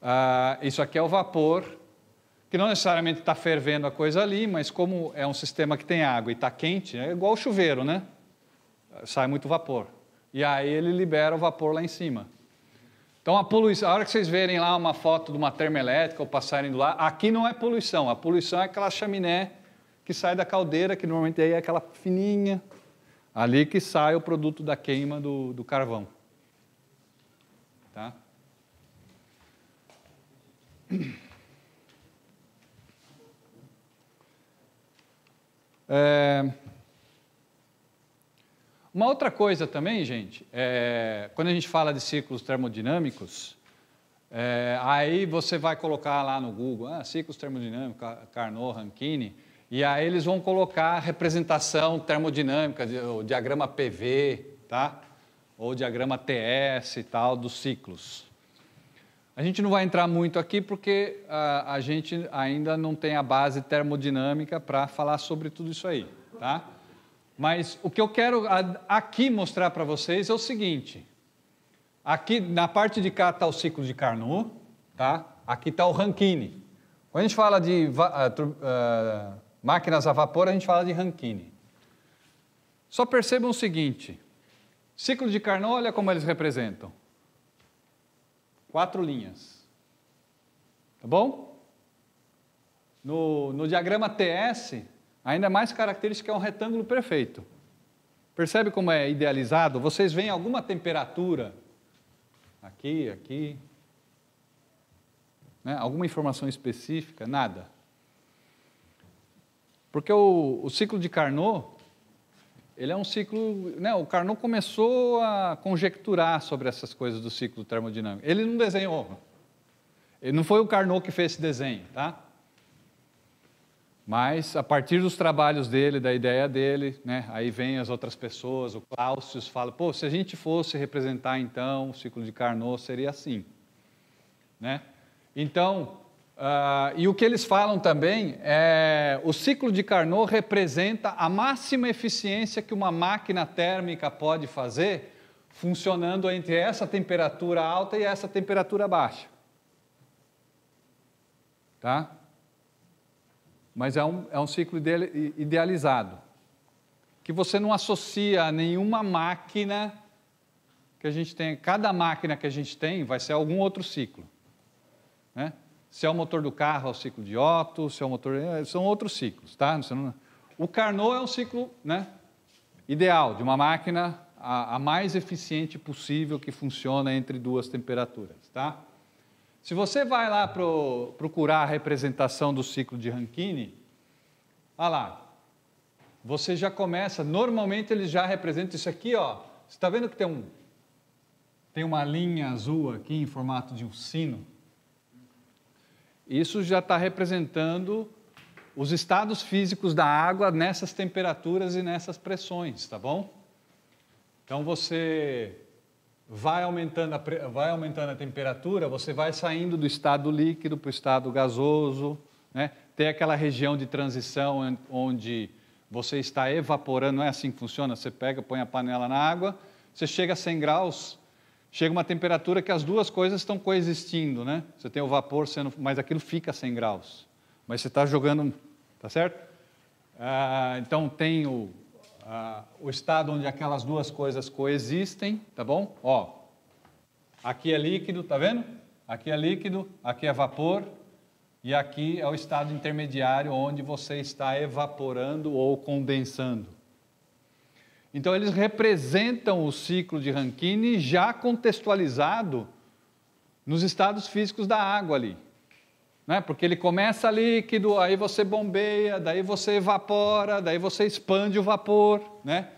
Ah, isso aqui é o vapor, que não necessariamente está fervendo a coisa ali, mas como é um sistema que tem água e está quente, é igual o chuveiro, né? Sai muito vapor. E aí ele libera o vapor lá em cima. Então, a poluição, a hora que vocês verem lá uma foto de uma termoelétrica ou passarem do lado, aqui não é poluição. A poluição é aquela chaminé que sai da caldeira, que normalmente aí é aquela fininha, ali que sai o produto da queima do, do carvão. Tá? É... Uma outra coisa também, gente, é, quando a gente fala de ciclos termodinâmicos, é, aí você vai colocar lá no Google, ah, ciclos termodinâmicos, Carnot, Rankine, e aí eles vão colocar a representação termodinâmica, o diagrama P V, tá? Ou diagrama T S e tal, dos ciclos. A gente não vai entrar muito aqui porque a, a gente ainda não tem a base termodinâmica para falar sobre tudo isso aí, tá? Mas o que eu quero aqui mostrar para vocês é o seguinte. Aqui, na parte de cá está o ciclo de Carnot, tá? Aqui está o Rankine. Quando a gente fala de uh, uh, máquinas a vapor, a gente fala de Rankine. Só percebam o seguinte. Ciclo de Carnot, olha como eles representam. Quatro linhas. Tá bom? No, no diagrama T S... Ainda mais característica é um retângulo perfeito. Percebe como é idealizado? Vocês veem alguma temperatura aqui, aqui, né? Alguma informação específica? Nada. Porque o, o ciclo de Carnot, ele é um ciclo... Né? O Carnot começou a conjecturar sobre essas coisas do ciclo termodinâmico. Ele não desenhou. Ele não foi o Carnot que fez esse desenho, tá? Mas, a partir dos trabalhos dele, da ideia dele, né, aí vem as outras pessoas, o Clausius fala, pô, se a gente fosse representar, então, o ciclo de Carnot seria assim. Né? Então, Uh, e o que eles falam também é o ciclo de Carnot representa a máxima eficiência que uma máquina térmica pode fazer funcionando entre essa temperatura alta e essa temperatura baixa. Tá? Mas é um, é um ciclo idealizado, que você não associa a nenhuma máquina que a gente tem. Cada máquina que a gente tem vai ser algum outro ciclo, né? Se é o motor do carro, é o ciclo de Otto, se é o motor... São outros ciclos, tá? O Carnot é um ciclo, né, ideal, de uma máquina a, a mais eficiente possível que funciona entre duas temperaturas, tá? Se você vai lá pro, procurar a representação do ciclo de Rankine, olha lá, você já começa... Normalmente ele já representa isso aqui, ó. Você está vendo que tem, um, tem uma linha azul aqui em formato de um sino? Isso já está representando os estados físicos da água nessas temperaturas e nessas pressões, tá bom? Então, você vai aumentando a, vai aumentando a temperatura, você vai saindo do estado líquido para o estado gasoso, né? Tem aquela região de transição onde você está evaporando, não é assim que funciona? Você pega, põe a panela na água, você chega a cem graus... Chega uma temperatura que as duas coisas estão coexistindo, né? Você tem o vapor, sendo, mas aquilo fica a cem graus. Mas você está jogando, tá certo? Ah, então, tem o, ah, o estado onde aquelas duas coisas coexistem, tá bom? Ó, aqui é líquido, tá vendo? Aqui é líquido, aqui é vapor, e aqui é o estado intermediário onde você está evaporando ou condensando. Então, eles representam o ciclo de Rankine já contextualizado nos estados físicos da água ali, né? Porque ele começa líquido, aí você bombeia, daí você evapora, daí você expande o vapor, né?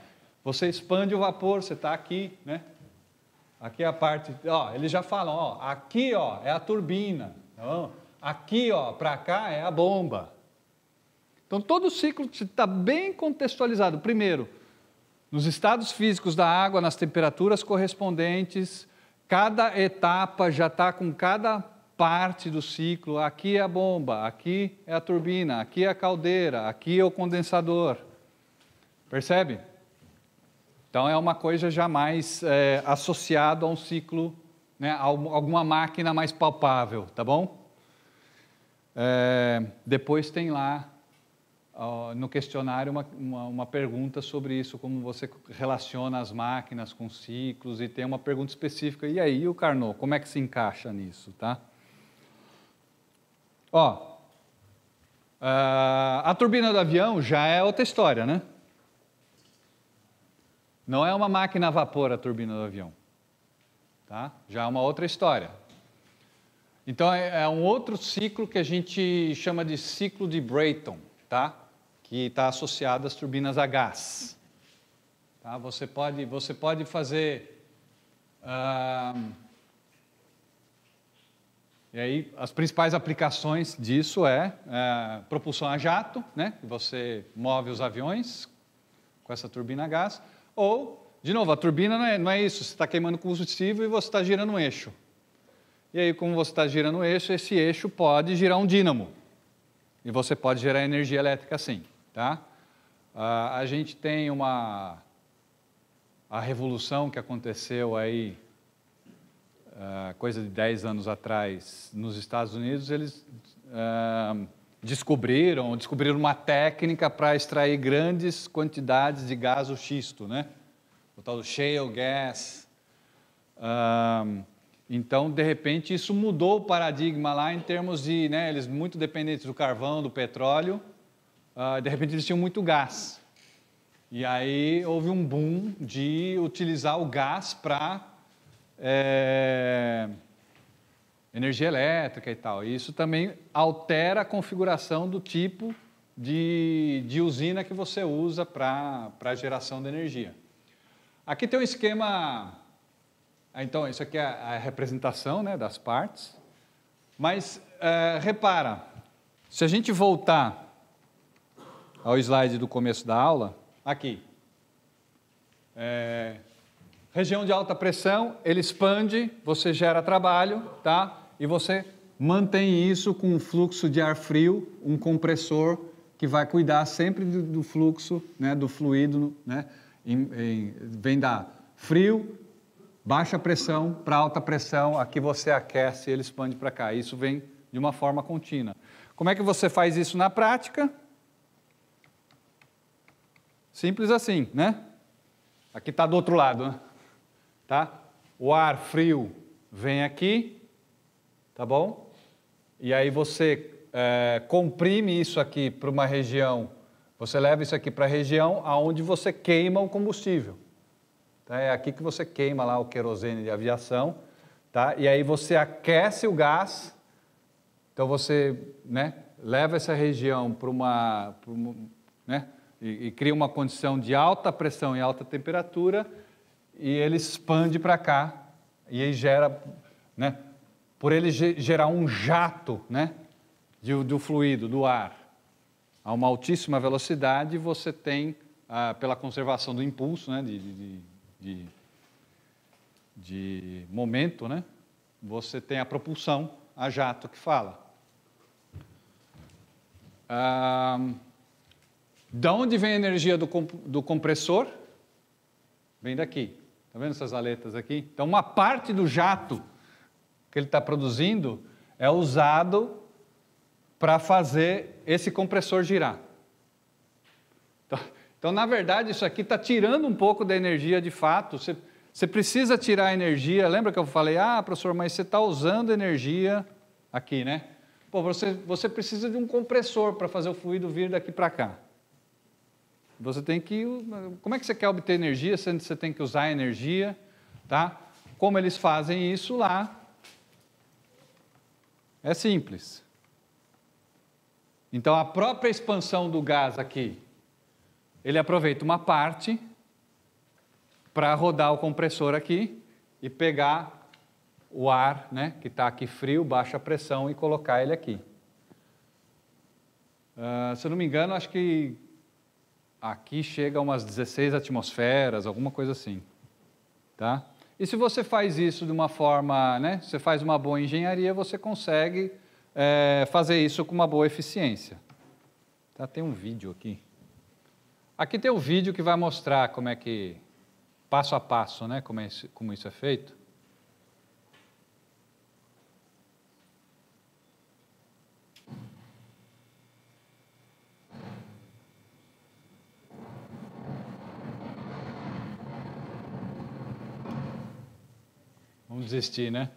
Você expande o vapor, você está aqui, né? Aqui é a parte... Ó, eles já falam, ó, aqui ó, é a turbina, tá bom? Aqui ó, para cá é a bomba. Então, todo o ciclo está bem contextualizado. Primeiro, nos estados físicos da água, nas temperaturas correspondentes, cada etapa já está com cada parte do ciclo. Aqui é a bomba, aqui é a turbina, aqui é a caldeira, aqui é o condensador. Percebe? Então, é uma coisa já mais é, associada a um ciclo, né, a alguma máquina mais palpável, tá bom? É, depois tem lá no questionário uma, uma, uma pergunta sobre isso, como você relaciona as máquinas com ciclos, e tem uma pergunta específica. E aí, o Carnot, como é que se encaixa nisso, tá? Ó, a turbina do avião já é outra história, né? Não é uma máquina a vapor a turbina do avião, tá? Já é uma outra história. Então, é um outro ciclo que a gente chama de ciclo de Brayton, tá? Que está associado às turbinas a gás. Tá? Você pode, você pode fazer... Ah, e aí, as principais aplicações disso é ah, propulsão a jato, né? Você move os aviões com essa turbina a gás. Ou, de novo, a turbina não é, não é isso. Você está queimando combustível e você está girando um eixo. E aí, como você está girando um eixo, esse eixo pode girar um dínamo. E você pode gerar energia elétrica assim, tá? Ah, a gente tem uma... A revolução que aconteceu aí, ah, coisa de dez anos atrás, nos Estados Unidos, eles ah, descobriram, descobriram uma técnica para extrair grandes quantidades de gás xisto, né? O tal do shale gas. Ah, Então, de repente, isso mudou o paradigma lá em termos de, né, eles muito dependentes do carvão, do petróleo, uh, de repente eles tinham muito gás. E aí houve um boom de utilizar o gás para é, energia elétrica e tal. E isso também altera a configuração do tipo de, de usina que você usa para a geração de energia. Aqui tem um esquema... Então, isso aqui é a representação, né, das partes. Mas, é, repara, se a gente voltar ao slide do começo da aula, aqui. É, região de alta pressão, ele expande, você gera trabalho, tá? E você mantém isso com um fluxo de ar frio, um compressor que vai cuidar sempre do, do fluxo, né, do fluido, né, em, em, vem da frio, baixa pressão para alta pressão, aqui você aquece e ele expande para cá. Isso vem de uma forma contínua. Como é que você faz isso na prática? Simples assim, né? Aqui está do outro lado, né? Tá? O ar frio vem aqui, tá bom? E aí você é, comprime isso aqui para uma região, você leva isso aqui para a região onde você queima o combustível. Tá? É aqui que você queima lá o querosene de aviação, tá? E aí você aquece o gás, então você, né, leva essa região para uma... Pra uma, né? E, e cria uma condição de alta pressão e alta temperatura e ele expande para cá e aí gera, né, por ele gerar um jato, né, de, do fluido, do ar, a uma altíssima velocidade, você tem, ah, pela conservação do impulso, né, de, de, de, de momento, né, você tem a propulsão a jato que fala. Ah, da onde vem a energia do, comp do compressor? Vem daqui. Está vendo essas aletas aqui? Então, uma parte do jato que ele está produzindo é usado para fazer esse compressor girar. Então, então na verdade, isso aqui está tirando um pouco da energia de fato. Você, você precisa tirar a energia. Lembra que eu falei, ah, professor, mas você está usando energia aqui, né? Pô, você, você precisa de um compressor para fazer o fluido vir daqui para cá. Você tem que... Como é que você quer obter energia? Você tem que usar energia, tá? Como eles fazem isso lá? É simples. Então, a própria expansão do gás aqui, ele aproveita uma parte para rodar o compressor aqui e pegar o ar, né, que está aqui frio, baixa pressão, e colocar ele aqui. Uh, se eu não me engano, acho que... Aqui chega a umas dezesseis atmosferas, alguma coisa assim, tá? E se você faz isso de uma forma, né? Você faz uma boa engenharia, você consegue é, fazer isso com uma boa eficiência. Tá? Tem um vídeo aqui. Aqui tem um vídeo que vai mostrar como é que, passo a passo, né? Como, é, como isso é feito. Vamos desistir, né?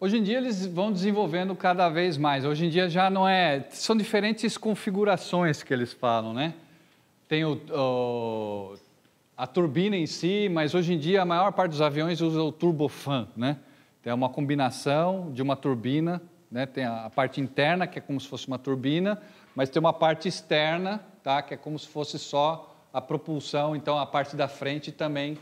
Hoje em dia eles vão desenvolvendo cada vez mais. Hoje em dia já não é... São diferentes configurações que eles falam, né? Tem o, o, a turbina em si, mas hoje em dia a maior parte dos aviões usa o turbofan, né? Tem uma combinação de uma turbina, né? Tem a, a parte interna, que é como se fosse uma turbina, mas tem uma parte externa, tá? Que é como se fosse só a propulsão, então a parte da frente também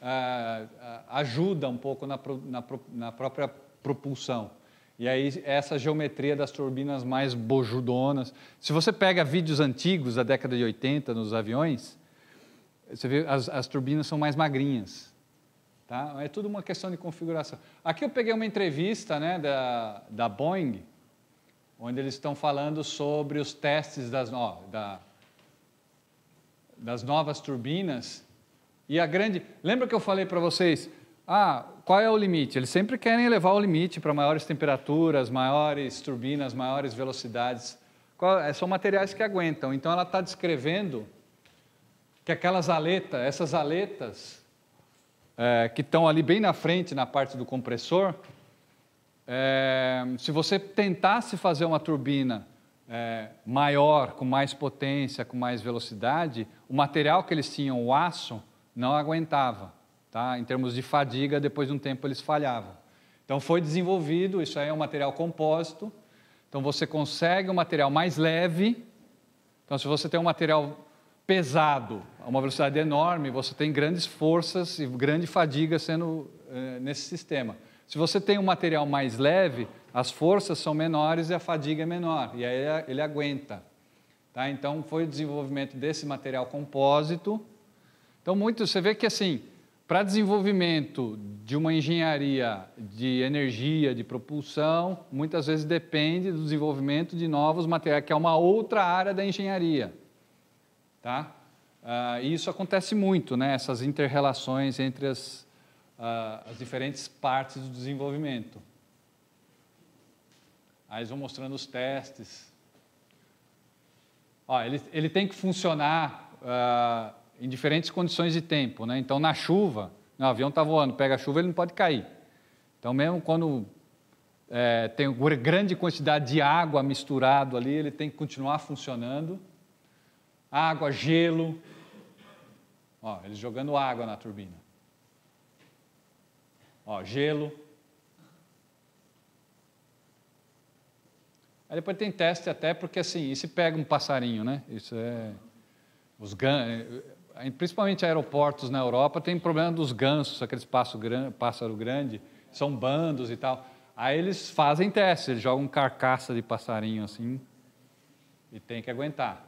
ah, ajuda um pouco na, na, na própria propulsão. E aí, essa geometria das turbinas mais bojudonas. Se você pega vídeos antigos da década de oitenta nos aviões, você vê as, as turbinas são mais magrinhas. Tá? É tudo uma questão de configuração. Aqui eu peguei uma entrevista, né, da, da Boeing, onde eles estão falando sobre os testes das, ó, da, das novas turbinas. E a grande... Lembra que eu falei para vocês... Ah, qual é o limite? Eles sempre querem elevar o limite para maiores temperaturas, maiores turbinas, maiores velocidades. Qual, são materiais que aguentam. Então, ela está descrevendo que aquelas aletas, essas aletas é, que estão ali bem na frente, na parte do compressor, é, se você tentasse fazer uma turbina é, maior, com mais potência, com mais velocidade, o material que eles tinham, o aço, não aguentava. Tá? Em termos de fadiga, depois de um tempo eles falhavam. Então foi desenvolvido, isso aí é um material compósito, então você consegue um material mais leve, então se você tem um material pesado, a uma velocidade enorme, você tem grandes forças e grande fadiga sendo eh, nesse sistema. Se você tem um material mais leve, as forças são menores e a fadiga é menor, e aí ele, ele aguenta. Tá? Então, foi o desenvolvimento desse material compósito. Então, muito, você vê que, assim, para desenvolvimento de uma engenharia de energia, de propulsão, muitas vezes depende do desenvolvimento de novos materiais, que é uma outra área da engenharia. Tá? Ah, e isso acontece muito, né? Essas inter-relações entre as, ah, as diferentes partes do desenvolvimento. Aí eles vão mostrando os testes. Ó, ele, ele tem que funcionar... Ah, em diferentes condições de tempo, né? Então, na chuva, o avião está voando, pega a chuva, ele não pode cair. Então, mesmo quando é, tem grande quantidade de água misturado ali, ele tem que continuar funcionando. Água, gelo. Ó, eles jogando água na turbina. Ó, gelo. Aí depois tem teste até, porque assim, e se pega um passarinho, né? Isso é... Os gan... Principalmente aeroportos na Europa, tem problema dos gansos, aqueles pássaro grande, são bandos e tal. Aí eles fazem testes, eles jogam carcaça de passarinho assim e tem que aguentar.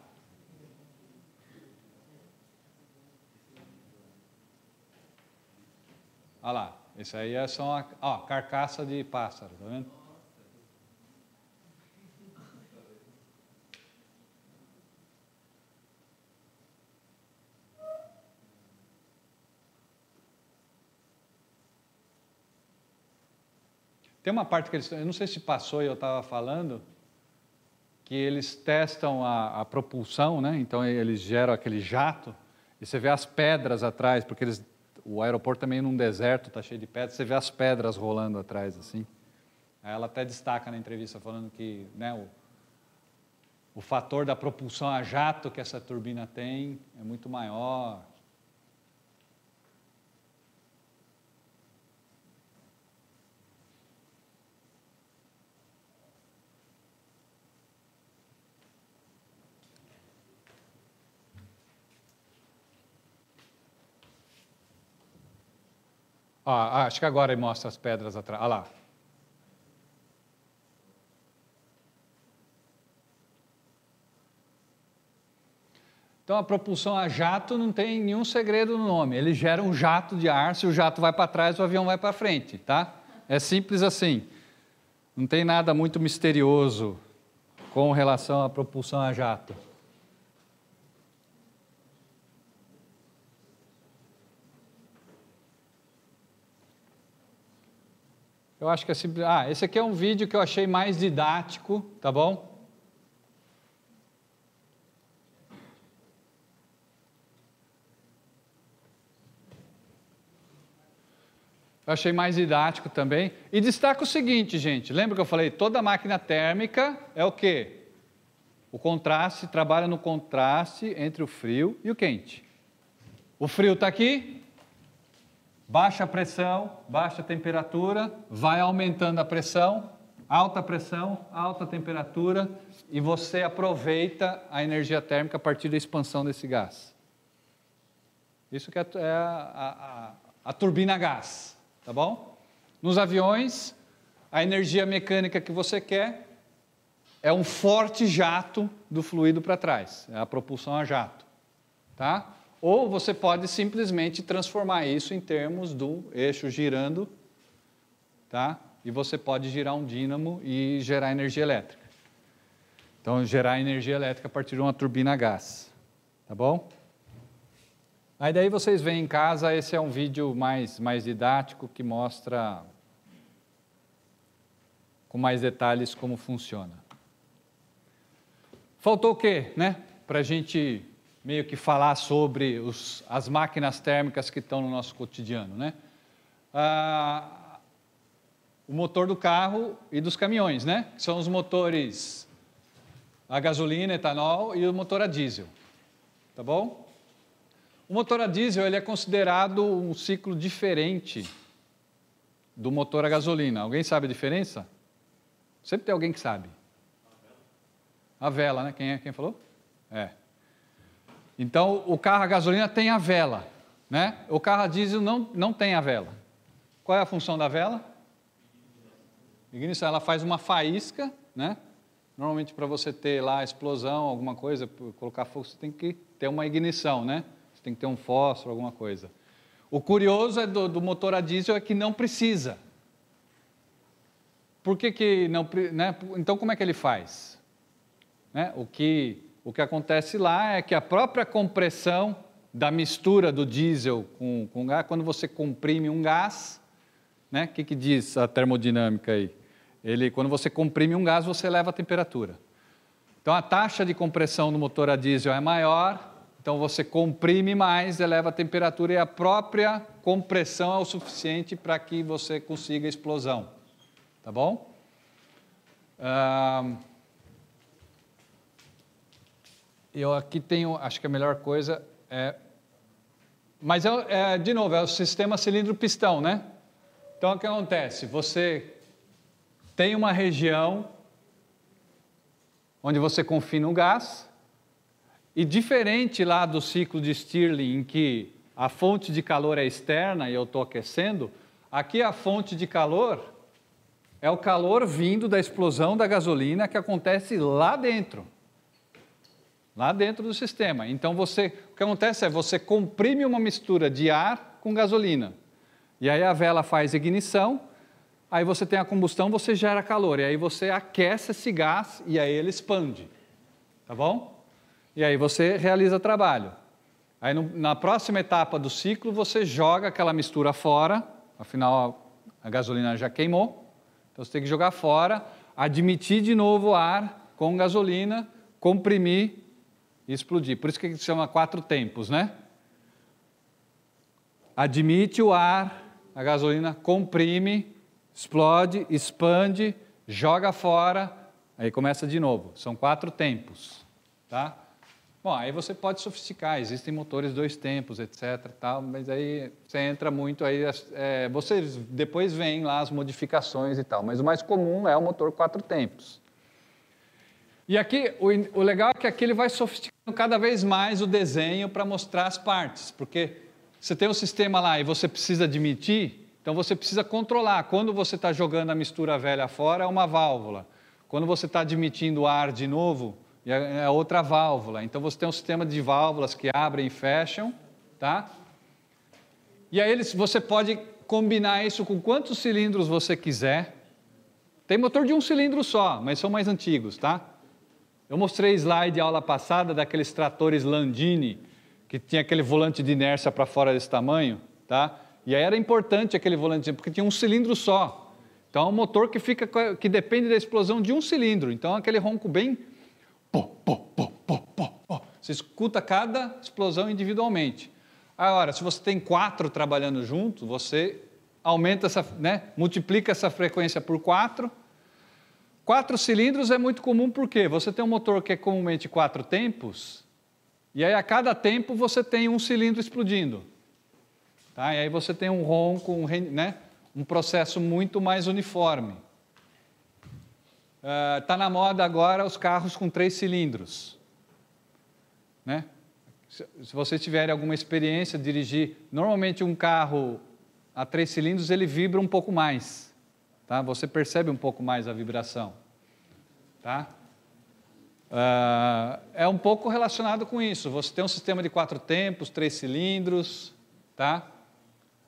Olha lá, isso aí é só uma... Ó, carcaça de pássaro, tá vendo? Tem uma parte que eles... Eu não sei se passou e eu estava falando, que eles testam a, a propulsão, né? Então, eles geram aquele jato e você vê as pedras atrás, porque eles, o aeroporto também é num deserto, está cheio de pedras, você vê as pedras rolando atrás, assim. Aí ela até destaca na entrevista, falando que, né, o, o fator da propulsão a jato que essa turbina tem é muito maior... Ah, acho que agora ele mostra as pedras atrás. Olha lá. Então, a propulsão a jato não tem nenhum segredo no nome. Ele gera um jato de ar, se o jato vai para trás, o avião vai para frente, tá? É simples assim. Não tem nada muito misterioso com relação à propulsão a jato. Eu acho que é simples. Ah, esse aqui é um vídeo que eu achei mais didático, tá bom? Eu achei mais didático também. E destaca o seguinte, gente. Lembra que eu falei? Toda máquina térmica é o quê? O contraste, trabalha no contraste entre o frio e o quente. O frio está aqui. Baixa a pressão, baixa a temperatura, vai aumentando a pressão, alta pressão, alta temperatura, e você aproveita a energia térmica a partir da expansão desse gás. Isso que é a, a, a turbina a gás, tá bom? Nos aviões, a energia mecânica que você quer é um forte jato do fluido para trás, é a propulsão a jato, tá? Ou você pode simplesmente transformar isso em termos do eixo girando, tá? E você pode girar um dínamo e gerar energia elétrica. Então, gerar energia elétrica a partir de uma turbina a gás, tá bom? Aí daí vocês veem em casa, esse é um vídeo mais, mais didático que mostra com mais detalhes como funciona. Faltou o quê, né? Para a gente... meio que falar sobre os, as máquinas térmicas que estão no nosso cotidiano, né? Ah, o motor do carro e dos caminhões, né? São os motores a gasolina, etanol e o motor a diesel, tá bom? O motor a diesel, ele é considerado um ciclo diferente do motor a gasolina. Alguém sabe a diferença? Sempre tem alguém que sabe. A vela, né? Quem é? Quem falou? É. Então, o carro a gasolina tem a vela, né? O carro a diesel não, não tem a vela. Qual é a função da vela? Ignição. Ela faz uma faísca, né? Normalmente, para você ter lá explosão, alguma coisa, colocar fogo, você tem que ter uma ignição, né? Você tem que ter um fósforo, alguma coisa. O curioso é do, do motor a diesel é que não precisa. Por que que não, né? Então, como é que ele faz? Né? O que... O que acontece lá é que a própria compressão da mistura do diesel com, com gás, quando você comprime um gás, né? Que que diz a termodinâmica aí? Ele, quando você comprime um gás, você eleva a temperatura. Então, a taxa de compressão do motor a diesel é maior, então você comprime mais, eleva a temperatura, e a própria compressão é o suficiente para que você consiga a explosão. Tá bom? Ah, eu aqui tenho, acho que a melhor coisa é... Mas, é, é, de novo, é o sistema cilindro-pistão, né? Então, o que acontece? Você tem uma região onde você confina o gás e, diferente lá do ciclo de Stirling, em que a fonte de calor é externa e eu estou aquecendo, aqui a fonte de calor é o calor vindo da explosão da gasolina que acontece lá dentro. Lá dentro do sistema. Então, você, o que acontece é você comprime uma mistura de ar com gasolina. E aí a vela faz ignição, aí você tem a combustão, você gera calor. E aí você aquece esse gás e aí ele expande. Tá bom? E aí você realiza trabalho. Aí no, na próxima etapa do ciclo, você joga aquela mistura fora. Afinal, a gasolina já queimou. Então, você tem que jogar fora, admitir de novo ar com gasolina, comprimir, explodir. Por isso que se chama quatro tempos, né? Admite o ar, a gasolina comprime, explode, expande, joga fora, aí começa de novo. São quatro tempos, tá? Bom, aí você pode sofisticar, existem motores dois tempos, etcétera, tal, mas aí você entra muito, aí é, vocês depois veem lá as modificações e tal, mas o mais comum é o motor quatro tempos. E aqui, o, o legal é que aqui ele vai sofisticando cada vez mais o desenho para mostrar as partes, porque você tem um sistema lá e você precisa admitir, então você precisa controlar. Quando você está jogando a mistura velha fora, é uma válvula. Quando você está admitindo ar de novo, é outra válvula. Então, você tem um sistema de válvulas que abrem e fecham, tá? E aí, você pode combinar isso com quantos cilindros você quiser. Tem motor de um cilindro só, mas são mais antigos, tá? Eu mostrei slide, aula passada, daqueles tratores Landini, que tinha aquele volante de inércia para fora desse tamanho, tá? E aí era importante aquele volante, porque tinha um cilindro só. Então, é um motor que, fica, que depende da explosão de um cilindro. Então, é aquele ronco bem... Pô, pô, pô, pô, pô, pô. Você escuta cada explosão individualmente. Agora, se você tem quatro trabalhando junto, você aumenta essa... né? Multiplica essa frequência por quatro... Quatro cilindros é muito comum porque você tem um motor que é comumente quatro tempos, e aí a cada tempo você tem um cilindro explodindo. Tá? E aí você tem um ronco, um, né? um processo muito mais uniforme. Está uh, na moda agora os carros com três cilindros. Né? Se, se vocês tiverem alguma experiência de dirigir, normalmente um carro a três cilindros ele vibra um pouco mais. Tá? Você percebe um pouco mais a vibração. Tá? Uh, é um pouco relacionado com isso. Você tem um sistema de quatro tempos, três cilindros, tá?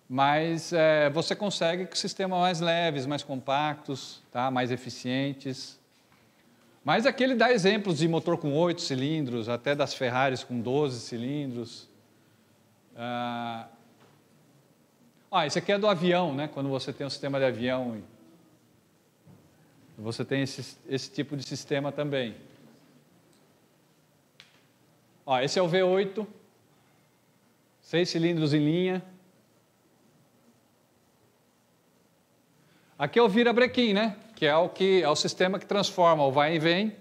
Mas é, você consegue que sistemas mais leves, mais compactos, tá? Mais eficientes. Mas aqui ele dá exemplos de motor com oito cilindros, até das Ferraris com doze cilindros. Uh, ah, esse aqui é do avião, né? Quando você tem um sistema de avião... E... Você tem esse, esse tipo de sistema também. Ó, esse é o V oito, seis cilindros em linha. Aqui é o virabrequim, né? Que é o que é o sistema que transforma o vai e vem,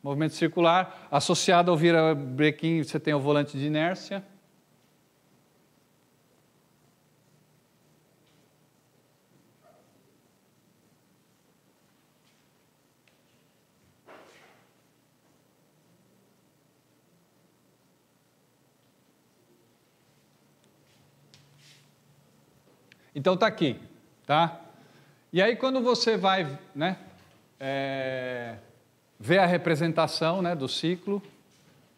movimento circular. Associado ao virabrequim, você tem o volante de inércia. Então está aqui, tá? E aí quando você vai, né, é, ver a representação, né, do ciclo,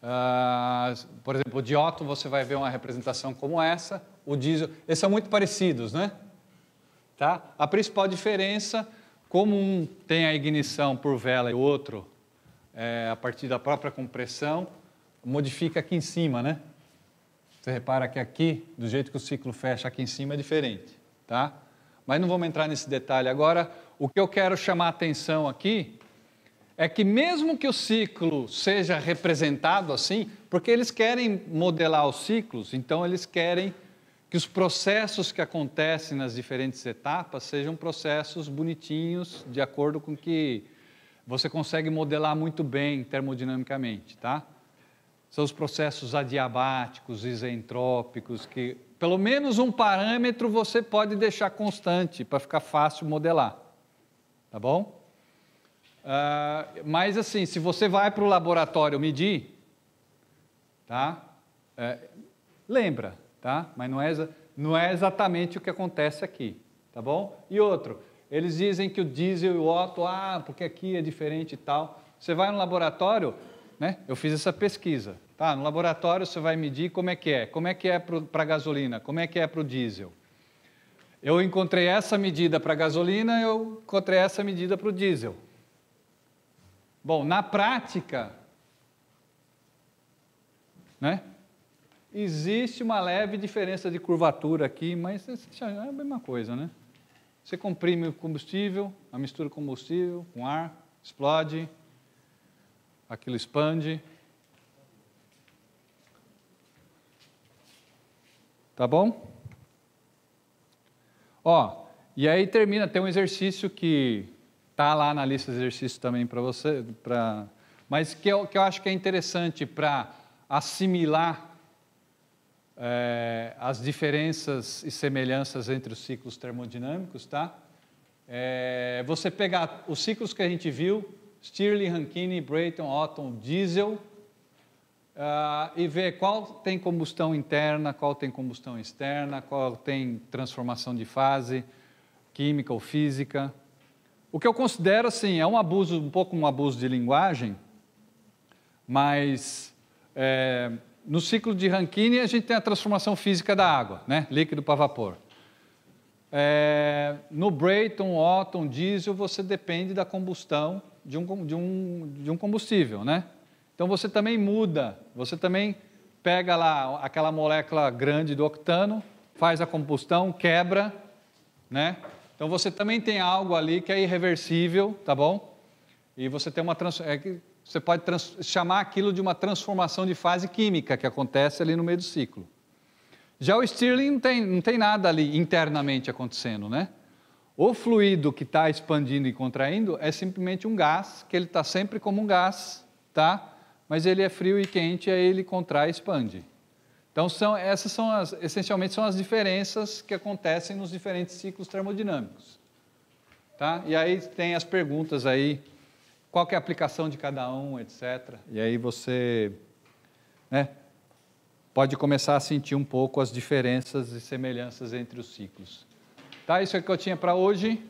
uh, por exemplo, o de Otto você vai ver uma representação como essa, o diesel, eles são muito parecidos, né? Tá? A principal diferença, como um tem a ignição por vela e o outro é, a partir da própria compressão, modifica aqui em cima, né? Você repara que aqui, do jeito que o ciclo fecha aqui em cima, é diferente, tá? Mas não vamos entrar nesse detalhe agora. O que eu quero chamar a atenção aqui é que mesmo que o ciclo seja representado assim, porque eles querem modelar os ciclos, então eles querem que os processos que acontecem nas diferentes etapas sejam processos bonitinhos, de acordo com que você consegue modelar muito bem termodinamicamente, tá? São os processos adiabáticos, isentrópicos, que pelo menos um parâmetro você pode deixar constante para ficar fácil modelar, tá bom? Ah, mas assim, se você vai para o laboratório medir, tá? É, lembra, tá? Mas não é, não é exatamente o que acontece aqui, tá bom? E outro, eles dizem que o diesel e o Otto, ah, porque aqui é diferente e tal. Você vai no laboratório, né? Eu fiz essa pesquisa. Tá? No laboratório você vai medir como é que é, como é que é para a gasolina, como é que é para o diesel. Eu encontrei essa medida para a gasolina, eu encontrei essa medida para o diesel. Bom, na prática, né? Existe uma leve diferença de curvatura aqui, mas é a mesma coisa, né? Você comprime o combustível, a mistura de combustível com ar, explode. Aquilo expande. Tá bom? Ó, e aí termina, tem um exercício que tá lá na lista de exercícios também para você, pra, mas que eu, que eu acho que é interessante para assimilar é, as diferenças e semelhanças entre os ciclos termodinâmicos, tá? É, você pegar os ciclos que a gente viu, Stirling, Rankine, Brayton, Otto, Diesel, uh, e ver qual tem combustão interna, qual tem combustão externa, qual tem transformação de fase, química ou física. O que eu considero, assim, é um abuso, um pouco um abuso de linguagem, mas é, no ciclo de Rankine a gente tem a transformação física da água, né? Líquido para vapor. É, no Brayton, Otto, Diesel, você depende da combustão de um, de um, de um combustível, né? Então você também muda, você também pega lá aquela molécula grande do octano, faz a combustão, quebra, né? Então você também tem algo ali que é irreversível, tá bom? E você tem uma trans, é, você pode trans, chamar aquilo de uma transformação de fase química que acontece ali no meio do ciclo. Já o Stirling não tem, não tem nada ali internamente acontecendo, né? O fluido que está expandindo e contraindo é simplesmente um gás, que ele está sempre como um gás, tá? Mas ele é frio e quente, aí ele contrai e expande. Então, são, essas são as, essencialmente são as diferenças que acontecem nos diferentes ciclos termodinâmicos, tá? E aí tem as perguntas aí, qual que é a aplicação de cada um, etcétera. E aí você, né, pode começar a sentir um pouco as diferenças e semelhanças entre os ciclos. Tá, isso é o que eu tinha para hoje.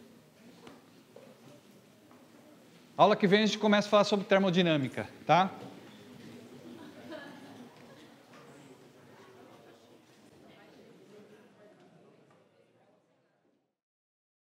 Aula que vem a gente começa a falar sobre termodinâmica, tá?